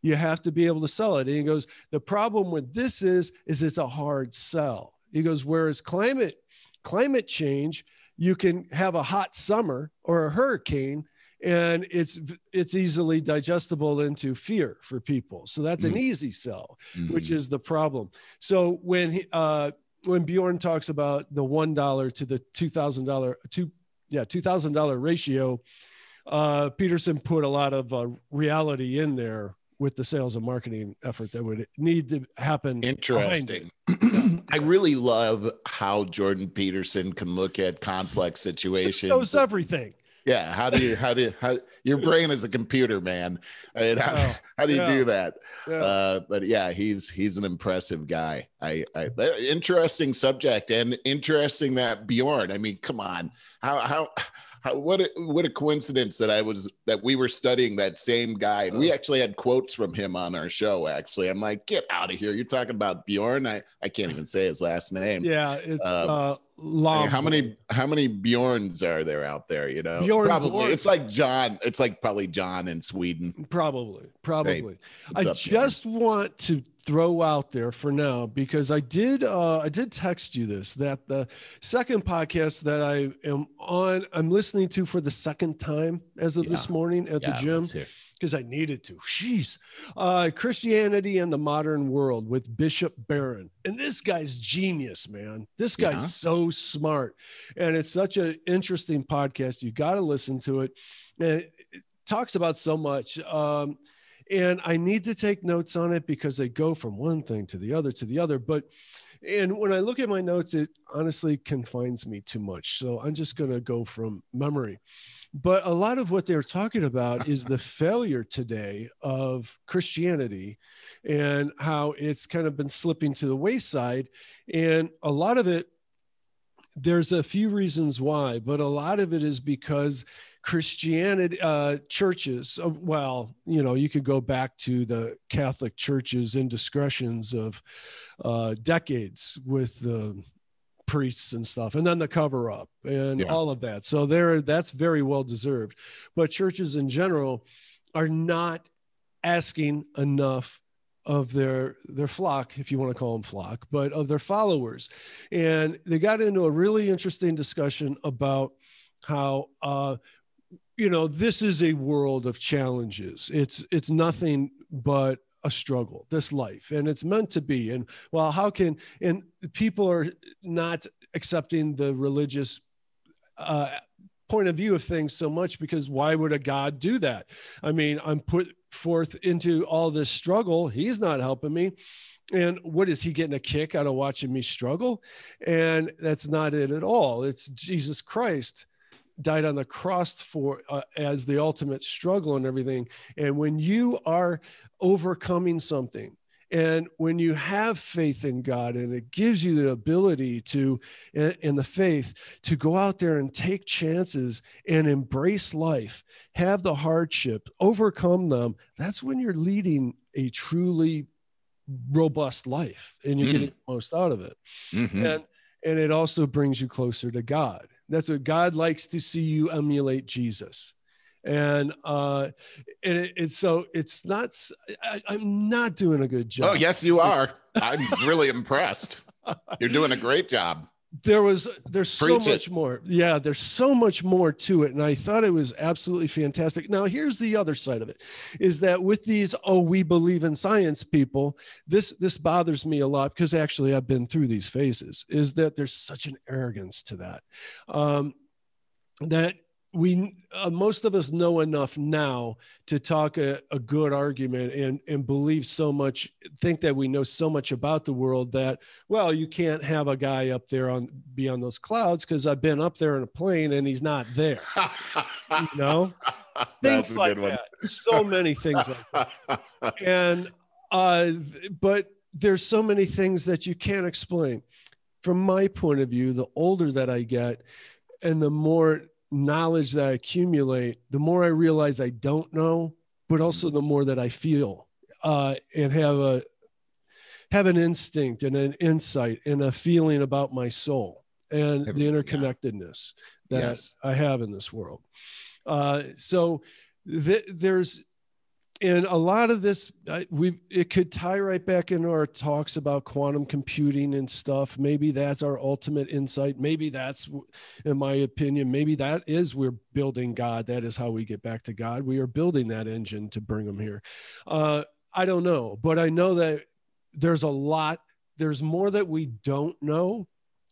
You have to be able to sell it. And he goes, the problem with this is, is it's a hard sell. He goes, whereas climate, climate change, you can have a hot summer or a hurricane, and it's, it's easily digestible into fear for people. So that's mm-hmm. an easy sell, mm-hmm. which is the problem. So when he, uh, when Bjorn talks about the one dollar to the two thousand dollars, two, yeah, two thousand dollars ratio, uh, Peterson put a lot of uh, reality in there with the sales and marketing effort that would need to happen. Interesting. I really love how Jordan Peterson can look at complex situations. He knows everything. Yeah. How do you, how do you, how your brain is a computer, man. And how, oh, how do you yeah, do that? Yeah. Uh, but yeah, he's, he's an impressive guy. I, I, interesting subject, and interesting that Bjorn, I mean, come on, how, how, how, what, a, what a coincidence that I was, that we were studying that same guy, and we actually had quotes from him on our show. Actually, I'm like, get out of here. You're talking about Bjorn. I, I can't even say his last name. Yeah. It's, um, uh, Long. How many how many Bjorns are there out there? You know, Bjorn probably Bjorn. It's like John. It's like probably John in Sweden. Probably, probably. Hey, I up, just Bjorn? want to throw out there for now, because I did uh, I did text you this, that the second podcast that I am on, I'm listening to for the second time as of yeah. this morning at yeah, the gym, because I needed to. Jeez, uh, Christianity and the Modern World with Bishop Barron. And this guy's genius, man. This guy's yeah. so smart. And it's such an interesting podcast. You got to listen to it. And it, it talks about so much. Um, and I need to take notes on it, because they go from one thing to the other to the other. But, and when I look at my notes, it honestly confines me too much. So I'm just going to go from memory. But a lot of what they're talking about is the failure today of Christianity, and how it's kind of been slipping to the wayside. And a lot of it, there's a few reasons why, but a lot of it is because Christianity, uh, churches, uh, well, you know, you could go back to the Catholic Church's indiscretions of uh, decades with the priests and stuff, and then the cover up and yeah. all of that. So there, that's very well deserved. But churches in general are not asking enough of their, their flock, if you want to call them flock, but of their followers. And they got into a really interesting discussion about how, uh, you know, this is a world of challenges. It's, it's nothing but a struggle, this life, and it's meant to be. And well, how can, and people are not accepting the religious uh, point of view of things so much, because why would a God do that? I mean, I'm put forth into all this struggle. He's not helping me. And what is he getting a kick out of watching me struggle? And that's not it at all. It's Jesus Christ died on the cross for uh, as the ultimate struggle and everything. And when you are overcoming something, and when you have faith in God, and it gives you the ability to, and the faith to go out there and take chances and embrace life, have the hardship, overcome them, that's when you're leading a truly robust life, and you're mm. getting the most out of it. Mm-hmm. And, and it also brings you closer to God. That's what God likes to see, you emulate Jesus. And, uh, and it, it's, so it's not, I, I'm not doing a good job. Oh, yes, you are. I'm really impressed. You're doing a great job. There was, there's Preach so much it. more. Yeah. There's so much more to it. And I thought it was absolutely fantastic. Now, here's the other side of it, is that with these, oh, we believe in science people, this, this bothers me a lot, because actually I've been through these phases, is that there's such an arrogance to that, um, that we uh, most of us know enough now to talk a, a good argument and and believe so much, think that we know so much about the world that, well, you can't have a guy up there on beyond those clouds because I've been up there in a plane and he's not there. You know, things like that. So many things like that. And uh, but there's so many things that you can't explain. From my point of view, the older that I get, and the more knowledge that I accumulate, the more I realize I don't know, but also the more that I feel uh, and have a have an instinct and an insight and a feeling about my soul and the interconnectedness yeah. that yes. I have in this world. Uh, so th- there's, and a lot of this, I, we it could tie right back into our talks about quantum computing and stuff. Maybe that's our ultimate insight. Maybe that's, in my opinion, maybe that is we're building God. That is how we get back to God. We are building that engine to bring him here. Uh, I don't know, but I know that there's a lot. There's more that we don't know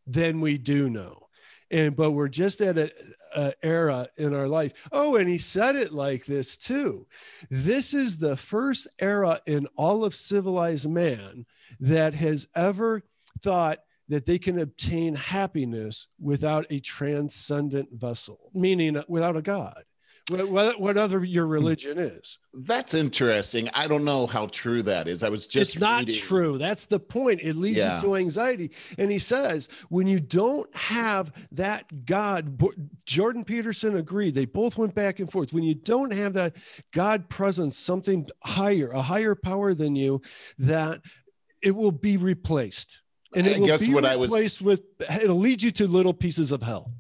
than we do know, and but we're just at a. Uh, era in our life. Oh, and he said it like this too. This is the first era in all of civilized man that has ever thought that they can obtain happiness without a transcendent vessel, meaning without a God, whatever your religion is. That's interesting. I don't know how true that is. I was just It's not reading. True. That's the point. It leads yeah. you to anxiety. And he says, when you don't have that God, Jordan Peterson agreed. They both went back and forth. When you don't have that God presence, something higher, a higher power than you, that it will be replaced. And it I will guess be what replaced I was... with, it'll lead you to little pieces of hell.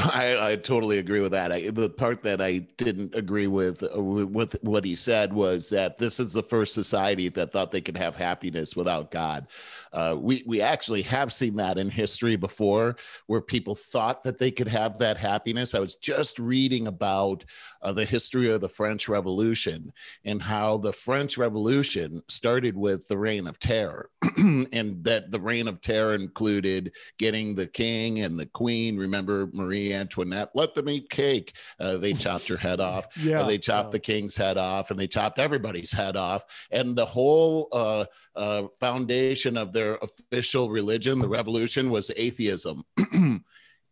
I, I totally agree with that. I, the part that I didn't agree with, uh, with what he said was that this is the first society that thought they could have happiness without God. Uh, we, we actually have seen that in history before, where people thought that they could have that happiness. I was just reading about uh, the history of the French Revolution and how the French Revolution started with the Reign of Terror, and that the Reign of Terror included getting the king and the queen. Remember Marie Antoinette, let them eat cake. Uh, they chopped her head off. Yeah, uh, they chopped yeah. the king's head off, and they chopped everybody's head off. And the whole uh, uh, foundation of their official religion, the revolution, was atheism.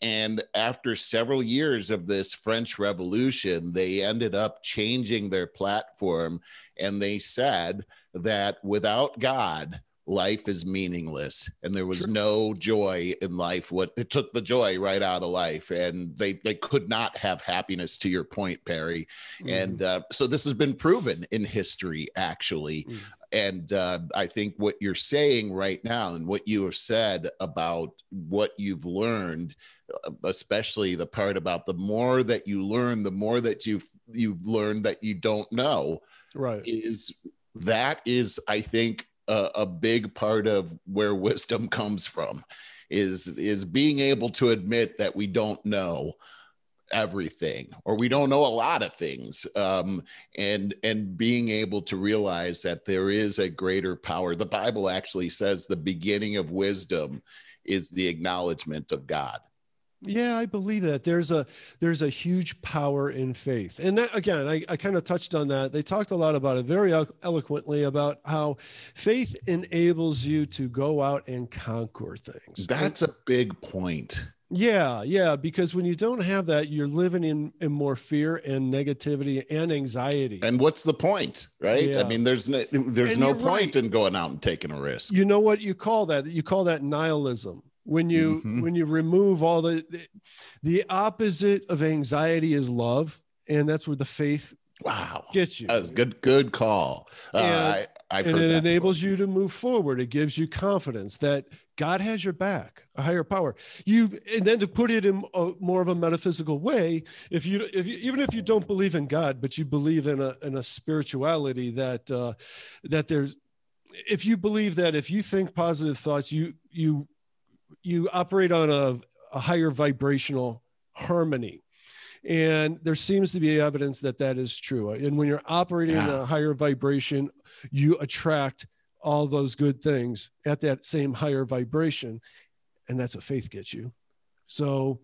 And after several years of this French Revolution, they ended up changing their platform. And they said that without God, life is meaningless, and there was True. no joy in life. What it took the joy right out of life, and they they could not have happiness, to your point, Barry. Mm-hmm. And uh, so this has been proven in history, actually. Mm-hmm. And uh, I think what you're saying right now, and what you have said about what you've learned, especially the part about the more that you learn, the more that you've you've learned that you don't know, right? Is that is I think. Uh, a big part of where wisdom comes from is is being able to admit that we don't know everything, or we don't know a lot of things, um, and and being able to realize that there is a greater power. The Bible actually says the beginning of wisdom is the acknowledgement of God. Yeah, I believe that there's a there's a huge power in faith. And that, again, I, I kind of touched on that. They talked a lot about it very eloquently about how faith enables you to go out and conquer things. That's a big point. Yeah, yeah, because when you don't have that, you're living in, in more fear and negativity and anxiety. And what's the point, right? Yeah. I mean, there's no, there's and no point right. in going out and taking a risk. You know what you call that? You call that nihilism. When you mm-hmm. when you remove all the, the the opposite of anxiety is love, and that's where the faith wow gets you. That's good good call. Uh, and, I, I've and heard it that enables before. you to move forward. It gives you confidence that God has your back, a higher power. You and then to put it in a, more of a metaphysical way, if you if you, even if you don't believe in God, but you believe in a in a spirituality that uh, that there's if you believe that if you think positive thoughts, you you you operate on a, a higher vibrational harmony. And there seems to be evidence that that is true. And when you're operating yeah. on a higher vibration, you attract all those good things at that same higher vibration. And that's what faith gets you. So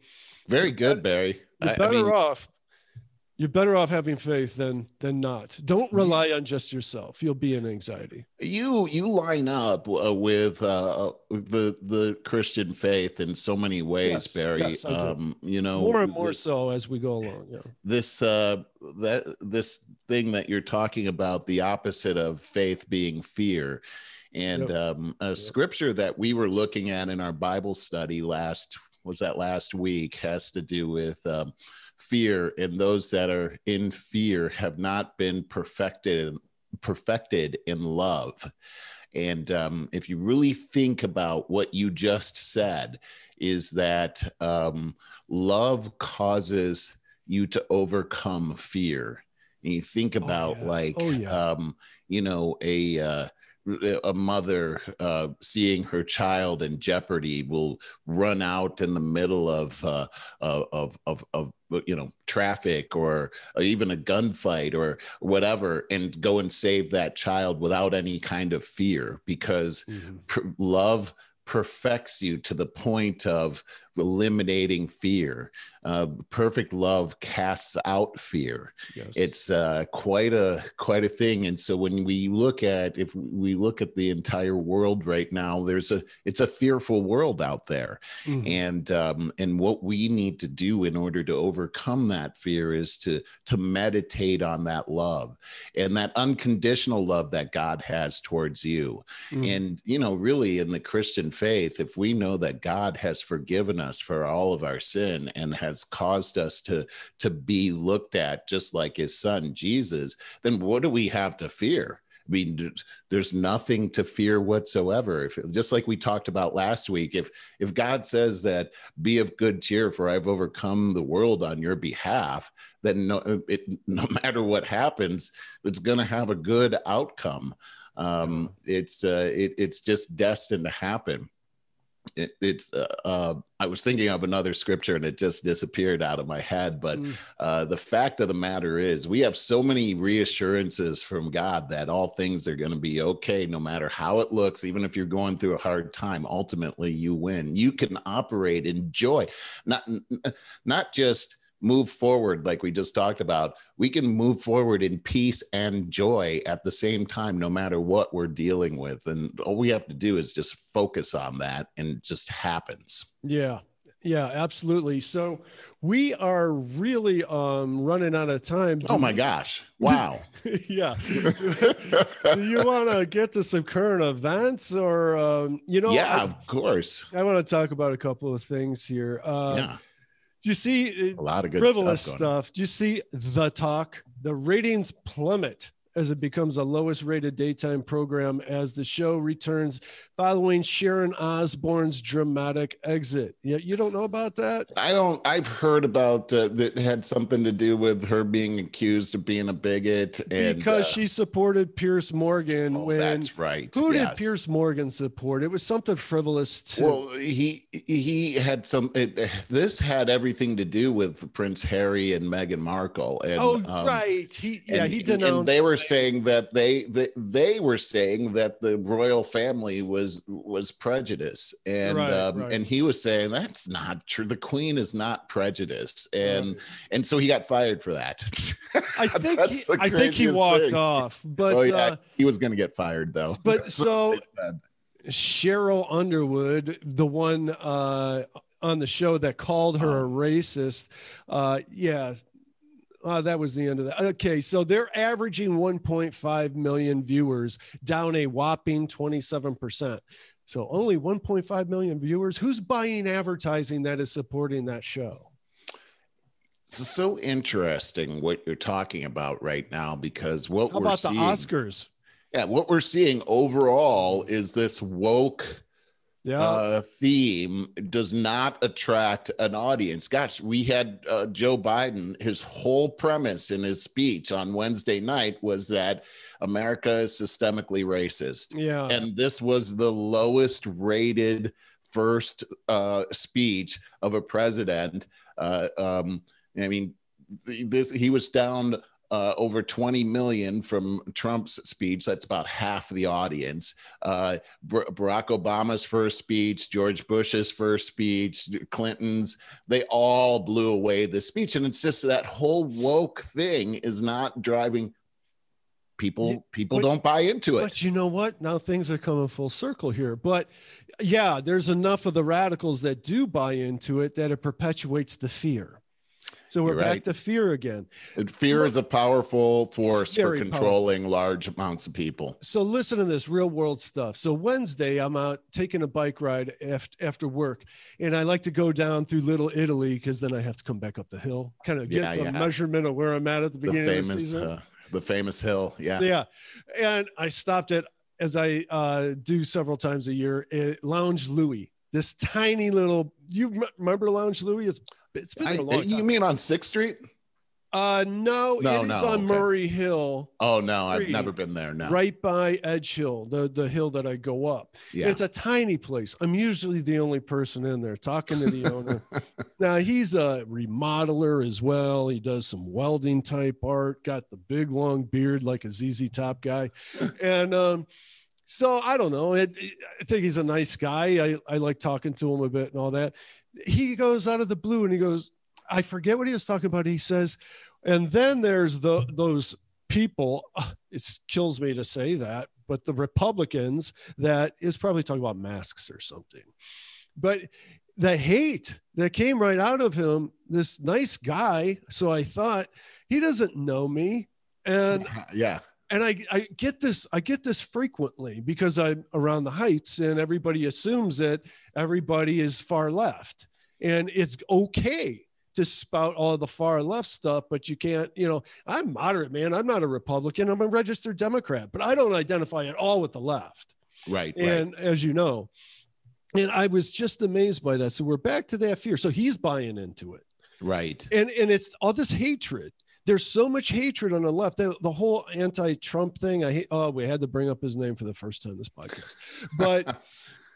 very good, that, Barry. You're I, better I mean, off you're better off having faith than than not. Don't rely on just yourself. You'll be in anxiety. You you line up uh, with uh, the the Christian faith in so many ways, yes, Barry. Yes, um, you know, more and more this, so as we go along. Yeah. This uh, that this thing that you're talking about, the opposite of faith being fear, and yep. um, a yep. scripture that we were looking at in our Bible study last was that last week has to do with. Um, Fear, and those that are in fear have not been perfected, perfected in love. And um, if you really think about what you just said, is that um, love causes you to overcome fear. And you think about oh, yeah. like, oh, yeah. um, you know, a uh, a mother uh, seeing her child in jeopardy will run out in the middle of uh, of of of you know traffic or, or even a gunfight or whatever, and go and save that child without any kind of fear, because mm-hmm. pr- love perfects you to the point of eliminating fear. Uh, perfect love casts out fear. Yes. It's uh, quite a quite a thing. And so when we look at if we look at the entire world right now, there's a it's a fearful world out there. Mm-hmm. And um, and what we need to do in order to overcome that fear is to to meditate on that love and that unconditional love that God has towards you. Mm-hmm. And you know, really, in the Christian faith, if we know that God has forgiven us for all of our sin and has caused us to to be looked at just like his son Jesus, then what do we have to fear? I mean, there's nothing to fear whatsoever. If, just like we talked about last week, if if God says that be of good cheer, for I've overcome the world on your behalf, then no, it, no matter what happens, it's going to have a good outcome. Um, it's uh, it, it's just destined to happen. It, it's uh, uh I was thinking of another scripture and it just disappeared out of my head, but mm. uh the fact of the matter is we have so many reassurances from God that all things are going to be okay, no matter how it looks. Even if you're going through a hard time, ultimately you win. You can operate in joy, not not just move forward like we just talked about. We can move forward in peace and joy at the same time, no matter what we're dealing with. And all we have to do is just focus on that, and it just happens. Yeah. Yeah, absolutely. So we are really um, running out of time. Do oh my gosh. Wow. yeah. Do, do you want to get to some current events or, um, you know, yeah, I, of course. I want to talk about a couple of things here. Uh, yeah. Do you see a lot of good frivolous stuff? stuff. Do you see The Talk? The ratings plummet as it becomes the lowest rated daytime program as the show returns following Sharon Osbourne's dramatic exit. Yeah, you don't know about that? I don't. I've heard about uh, that had something to do with her being accused of being a bigot. And, because uh, she supported Pierce Morgan. Oh, when, that's right. Who yes. did Pierce Morgan support? It was something frivolous too. Well, he, he had some, it, this had everything to do with Prince Harry and Meghan Markle. And, oh, um, right. He, yeah, and, he denounced. And they were saying that they, they they were saying that the royal family was was prejudiced, and right, um, right. and he was saying that's not true. The Queen is not prejudiced, and right. and so he got fired for that. I think he, I think he walked thing. off, but oh, yeah, uh, he was going to get fired though. But so Cheryl Underwood, the one uh, on the show that called her oh. a racist, uh, yeah. Oh, that was the end of that. Okay, so they're averaging one point five million viewers, down a whopping twenty-seven percent. So only one point five million viewers. Who's buying advertising that is supporting that show? It's so interesting what you're talking about right now, because what How we're about seeing, the Oscars? Yeah, what we're seeing overall is this woke Yeah. Uh, theme does not attract an audience. Gosh, we had uh, Joe Biden, his whole premise in his speech on Wednesday night was that America is systemically racist. Yeah. And this was the lowest rated first uh, speech of a president. Uh, um, I mean, this he was down uh, over twenty million from Trump's speech. That's about half the audience. Uh, Bar- Barack Obama's first speech, George Bush's first speech, Clinton's, they all blew away the speech. And it's just that whole woke thing is not driving people. People but, don't buy into it. But you know what? Now things are coming full circle here. But yeah, there's enough of the radicals that do buy into it that it perpetuates the fear. So we're You're back right. to fear again. And fear Look, is a powerful force for controlling powerful. large amounts of people. So listen to this real world stuff. So Wednesday, I'm out taking a bike ride after work. And I like to go down through Little Italy because then I have to come back up the hill. Kind of get yeah, some yeah. measurement of where I'm at at the beginning the famous, of the season. Uh, the famous hill. Yeah. Yeah. And I stopped at, as I uh, do several times a year, at Lounge Louis. This tiny little, you m- remember Lounge Louis? It's It's been I, a long time. You mean on Sixth Street? Uh, no, no, it no, is on okay. Murray Hill. Oh no, I've Street, never been there. No, right by Edge Hill, the the hill that I go up. Yeah, it's a tiny place. I'm usually the only person in there talking to the owner. Now he's a remodeler as well. He does some welding type art. Got the big long beard like a Z Z Top guy, and um, so I don't know. It, it, I think he's a nice guy. I I like talking to him a bit and all that. He goes out of the blue and he goes, I forget what he was talking about. He says, and then there's the those people, it kills me to say that, but the Republicans that is probably talking about masks or something. But the hate that came right out of him, this nice guy. So I thought, he doesn't know me. And yeah. And I, I get this, I get this frequently because I'm around the Heights and everybody assumes that everybody is far left and it's okay to spout all the far left stuff, but you can't, you know, I'm moderate, man. I'm not a Republican. I'm a registered Democrat, but I don't identify at all with the left. Right. And right. as you know, and I was just amazed by that. So we're back to that fear. So he's buying into it. Right. And, and it's all this hatred. There's so much hatred on the left. The, the whole anti-Trump thing. I hate, oh, we had to bring up his name for the first time in this podcast, but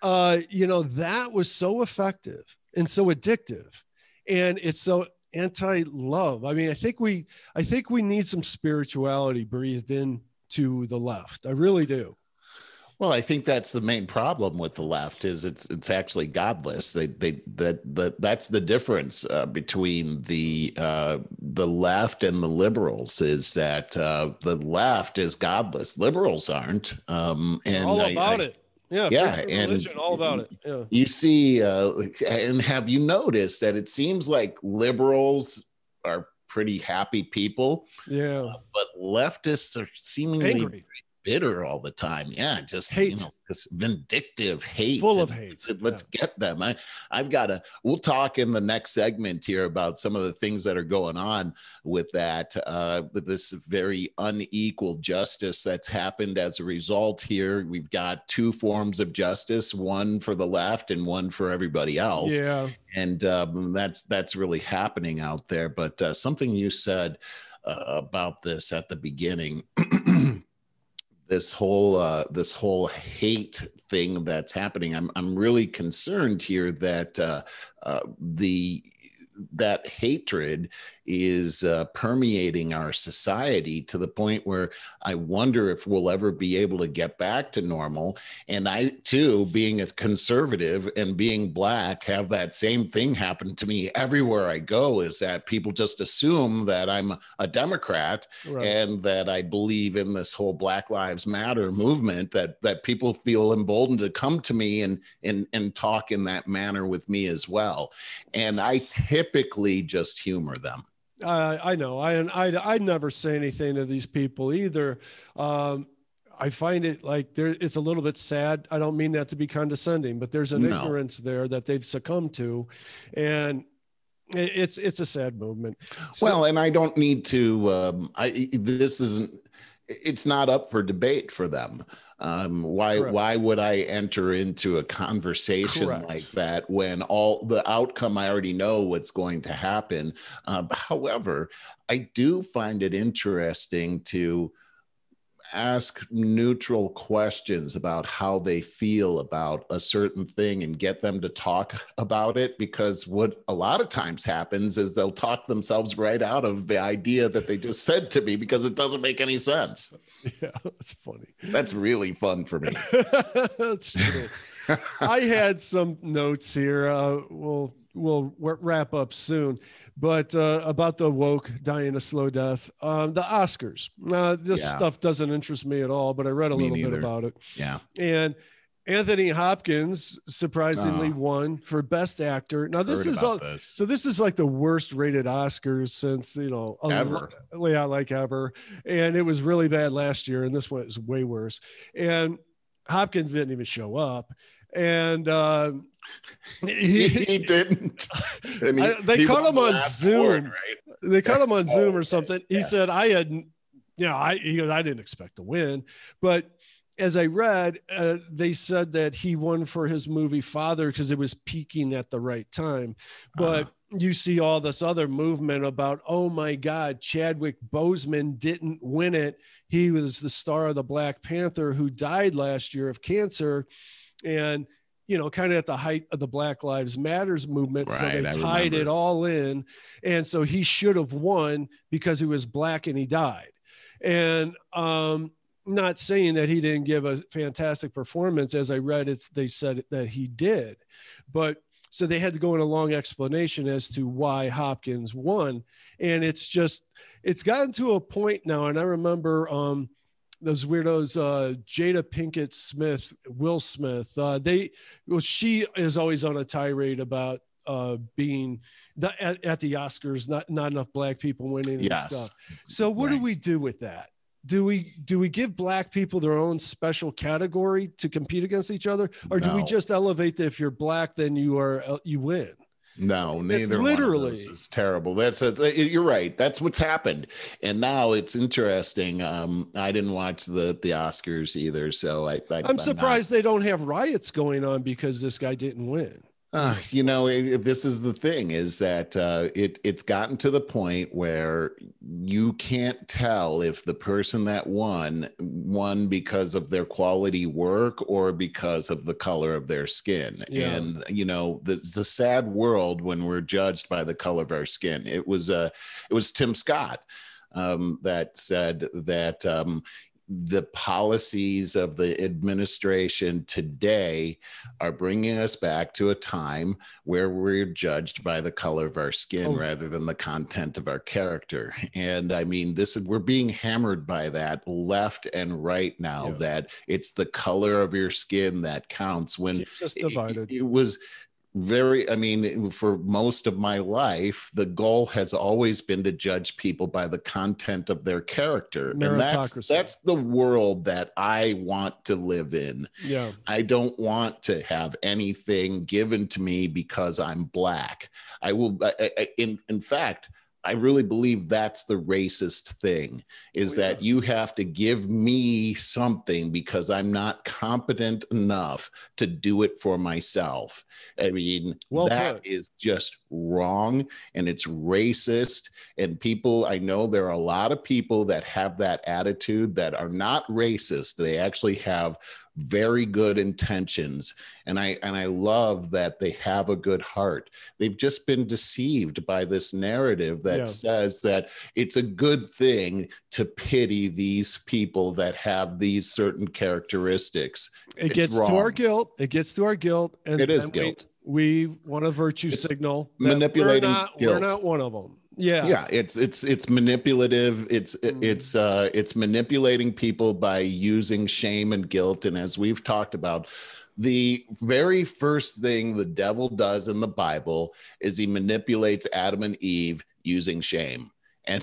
uh, you know, that was so effective and so addictive, and it's so anti-love. I mean, I think we, I think we need some spirituality breathed in to the left. I really do. Well, I think that's the main problem with the left is it's it's actually godless. They they that that that's the difference uh, between the uh, the left and the liberals is that uh, the left is godless. Liberals aren't. Um, and all about I, I, it. Yeah. Yeah. And religion, all about it. Yeah. You see, uh, and have you noticed that it seems like liberals are pretty happy people? Yeah. Uh, but leftists are seemingly angry. Bitter all the time. Yeah. Just hate, you know, this vindictive hate. Full of hate. Let's, let's yeah. get them. I, I've got a, we'll talk in the next segment here about some of the things that are going on with that, uh, with this very unequal justice that's happened as a result here. We've got two forms of justice, one for the left and one for everybody else. Yeah. And um, that's, that's really happening out there. But uh, something you said uh, about this at the beginning, this whole uh, this whole hate thing that's happening. I'm I'm really concerned here that uh, uh, the that hatred is uh, permeating our society to the point where I wonder if we'll ever be able to get back to normal. And I too, being a conservative and being black, have that same thing happen to me everywhere I go, is that people just assume that I'm a Democrat right. and that I believe in this whole Black Lives Matter movement, that that people feel emboldened to come to me and and and talk in that manner with me as well. And I typically just humor them. Uh, I know. I, I, I never say anything to these people either. Um, I find it like there, it's a little bit sad. I don't mean that to be condescending, but there's an no. ignorance there that they've succumbed to. And it, it's, it's a sad movement. So, well, and I don't need to, um, I, this isn't, it's not up for debate for them. Um, why, Correct. why would I enter into a conversation Correct. like that when all the outcome, I already know what's going to happen. Um, however, I do find it interesting to, ask neutral questions about how they feel about a certain thing and get them to talk about it, because what a lot of times happens is they'll talk themselves right out of the idea that they just said to me because it doesn't make any sense. Yeah, that's funny. That's really fun for me. That's true. I had some notes here. Uh, we'll we'll wrap up soon, but uh, about the woke dying a slow death, um, the Oscars. Uh, this yeah. stuff doesn't interest me at all, but I read a me little neither. bit about it. Yeah, and Anthony Hopkins surprisingly oh. won for Best Actor. Now this Heard is all, this. so this is like the worst rated Oscars since, you know, ever. L- yeah, like ever. And it was really bad last year, and this one is way worse. And Hopkins didn't even show up. And uh, he, he didn't. And he, I, they he caught him on Zoom. Board, right? They caught him on oh, Zoom or something. Yeah. He said, "I had, you know, I he goes, I didn't expect to win." But as I read, uh, they said that he won for his movie Father because it was peaking at the right time. But uh-huh. you see all this other movement about, oh my God, Chadwick Bozeman didn't win it. He was the star of the Black Panther who died last year of cancer. And, you know, kind of at the height of the Black Lives Matters movement. Right, so they I tied remember. it all in. And so he should have won because he was black and he died. And um, not saying that he didn't give a fantastic performance. As I read, it's they said that he did. But so they had to go in a long explanation as to why Hopkins won. And it's just, it's gotten to a point now. And I remember um, those weirdos, uh, Jada Pinkett Smith, Will Smith, uh, they, well, she is always on a tirade about uh, being not, at, at the Oscars, not, not enough black people winning yes. and stuff. So what right. do we do with that? Do we do we give black people their own special category to compete against each other, or no. do we just elevate that if you're black, then you are you win? No, neither. It's literally, one of those is terrible. That's a, you're right. That's what's happened, and now it's interesting. Um, I didn't watch the the Oscars either, so I, I I'm, I'm surprised not. they don't have riots going on because this guy didn't win. Uh, you know, it, this is the thing is that uh, it it's gotten to the point where you can't tell if the person that won, won because of their quality work or because of the color of their skin. Yeah. And, you know, the, the sad world when we're judged by the color of our skin. It was uh, it was Tim Scott um, that said that um, the policies of the administration today are bringing us back to a time where we're judged by the color of our skin oh. rather than the content of our character. And I mean, this is, we're being hammered by that left and right now yeah. that it's the color of your skin that counts when it's just divided. It, it was very, I mean, for most of my life, the goal has always been to judge people by the content of their character. And that's, that's the world that I want to live in. Yeah. I don't want to have anything given to me because I'm black. I will, I, I, in, in fact, I really believe that's the racist thing is oh, yeah. that you have to give me something because I'm not competent enough to do it for myself. I mean, well, that put. is just wrong and it's racist. And people, I know there are a lot of people that have that attitude that are not racist. They actually have very good intentions. And I and I love that they have a good heart. They've just been deceived by this narrative that yeah. says that it's a good thing to pity these people that have these certain characteristics. It it's gets wrong. to our guilt. It gets to our guilt. And it is guilt. We, we want a virtue it's signal. Manipulating we're not, guilt. We're not one of them. Yeah. Yeah. It's, it's, it's manipulative. It's, mm. it's, uh, it's manipulating people by using shame and guilt. And as we've talked about, the very first thing the devil does in the Bible is he manipulates Adam and Eve using shame. And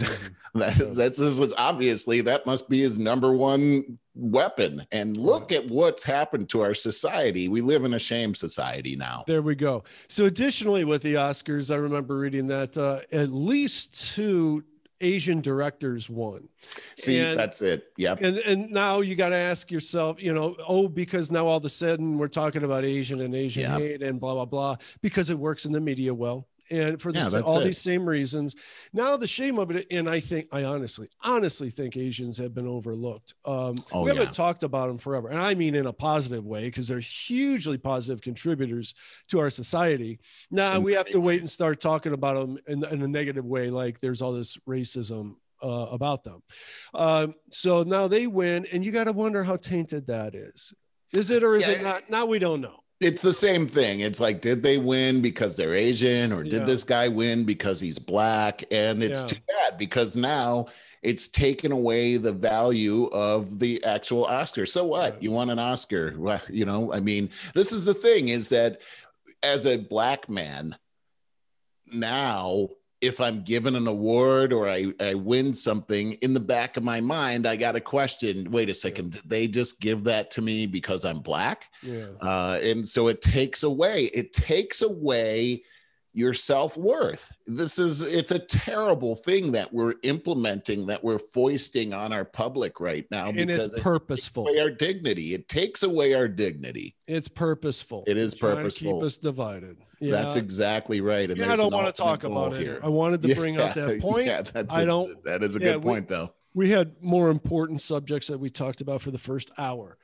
that is, that's that's obviously that must be his number one weapon. And look at what's happened to our society. We live in a shame society now. There we go. So additionally with the Oscars, I remember reading that uh, at least two Asian directors won. See, and, that's it. Yep. And and now you got to ask yourself, you know, oh, because now all of a sudden we're talking about Asian and Asian yep. hate and blah, blah, blah, because it works in the media well. and for the, yeah, all it. these same reasons. Now the shame of it, and I think, I honestly, honestly think Asians have been overlooked. Um, oh, we haven't yeah. talked about them forever. And I mean, in a positive way, because they're hugely positive contributors to our society. Now we have to wait and start talking about them in, in a negative way. Like there's all this racism uh, about them. Um, so now they win, and you got to wonder how tainted that is. Is it, or is yeah. it not? Now we don't know. It's the same thing. It's like, did they win because they're Asian, or did yeah. this guy win because he's black? And it's yeah. too bad, because now it's taken away the value of the actual Oscar. So what? Right. You want an Oscar? Well, you know, I mean, this is the thing, is that as a black man now, if I'm given an award or I, I win something, in the back of my mind, I got a question. Wait a second. Yeah. Did they just give that to me because I'm black? Yeah. Uh, and so it takes away, it takes away your self-worth. This is, it's a terrible thing that we're implementing, that we're foisting on our public right now. And because it's purposeful. It takes away our dignity. It takes away our dignity. It's purposeful. It is Trying purposeful. To keep us divided. Yeah. That's exactly right. And yeah, I don't an want to talk about it. Here. I wanted to bring yeah, up that point. Yeah, that's I a, don't, that is a yeah, good point, we, though. We had more important subjects that we talked about for the first hour.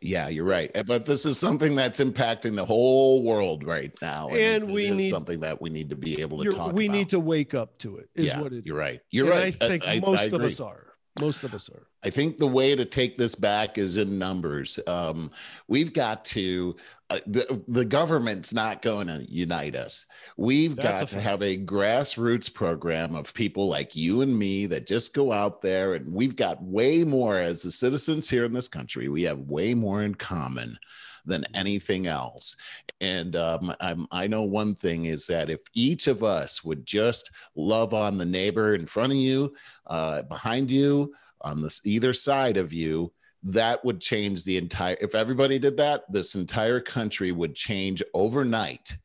Yeah, you're right. But this is something that's impacting the whole world right now. And, and we need something that we need to be able to talk we about. We need to wake up to it. Is yeah, what it is. You're right. You're and right. I think I, most I, I of agree. us are. Most of us are. I think the way to take this back is in numbers. Um, we've got to, uh, the, the government's not going to unite us. We've That's got to have a grassroots program of people like you and me that just go out there, and we've got way more as the citizens here in this country. We have way more in common than anything else. And um, I'm, I know one thing is that if each of us would just love on the neighbor in front of you, uh, behind you, on this either side of you, that would change the entire, if everybody did that, this entire country would change overnight.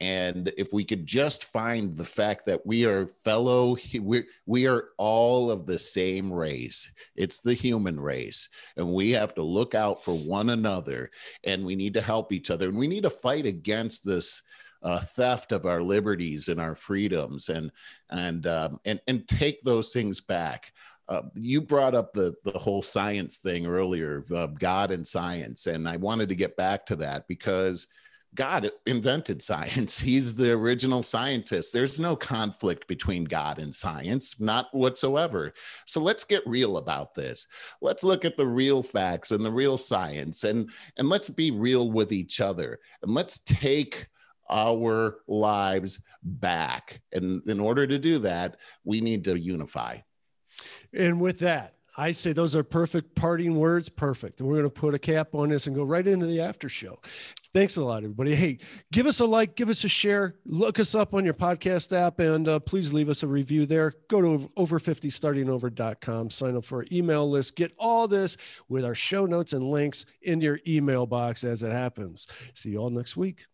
And if we could just find the fact that we are fellow, we, we are all of the same race. It's the human race. And we have to look out for one another, and we need to help each other. And we need to fight against this Uh, theft of our liberties and our freedoms, and and um, and and take those things back. Uh, you brought up the the whole science thing earlier, uh, God and science, and I wanted to get back to that, because God invented science. He's the original scientist. There's no conflict between God and science, not whatsoever. So let's get real about this. Let's look at the real facts and the real science, and and let's be real with each other, and let's take our lives back. And in order to do that, we need to unify. And with that, I say those are perfect parting words. Perfect. And we're going to put a cap on this and go right into the after show. Thanks a lot, everybody. Hey, give us a like, give us a share, look us up on your podcast app, and uh, please leave us a review there. Go to over fifty starting over dot com, sign up for our email list, get all this with our show notes and links in your email box as it happens. See you all next week.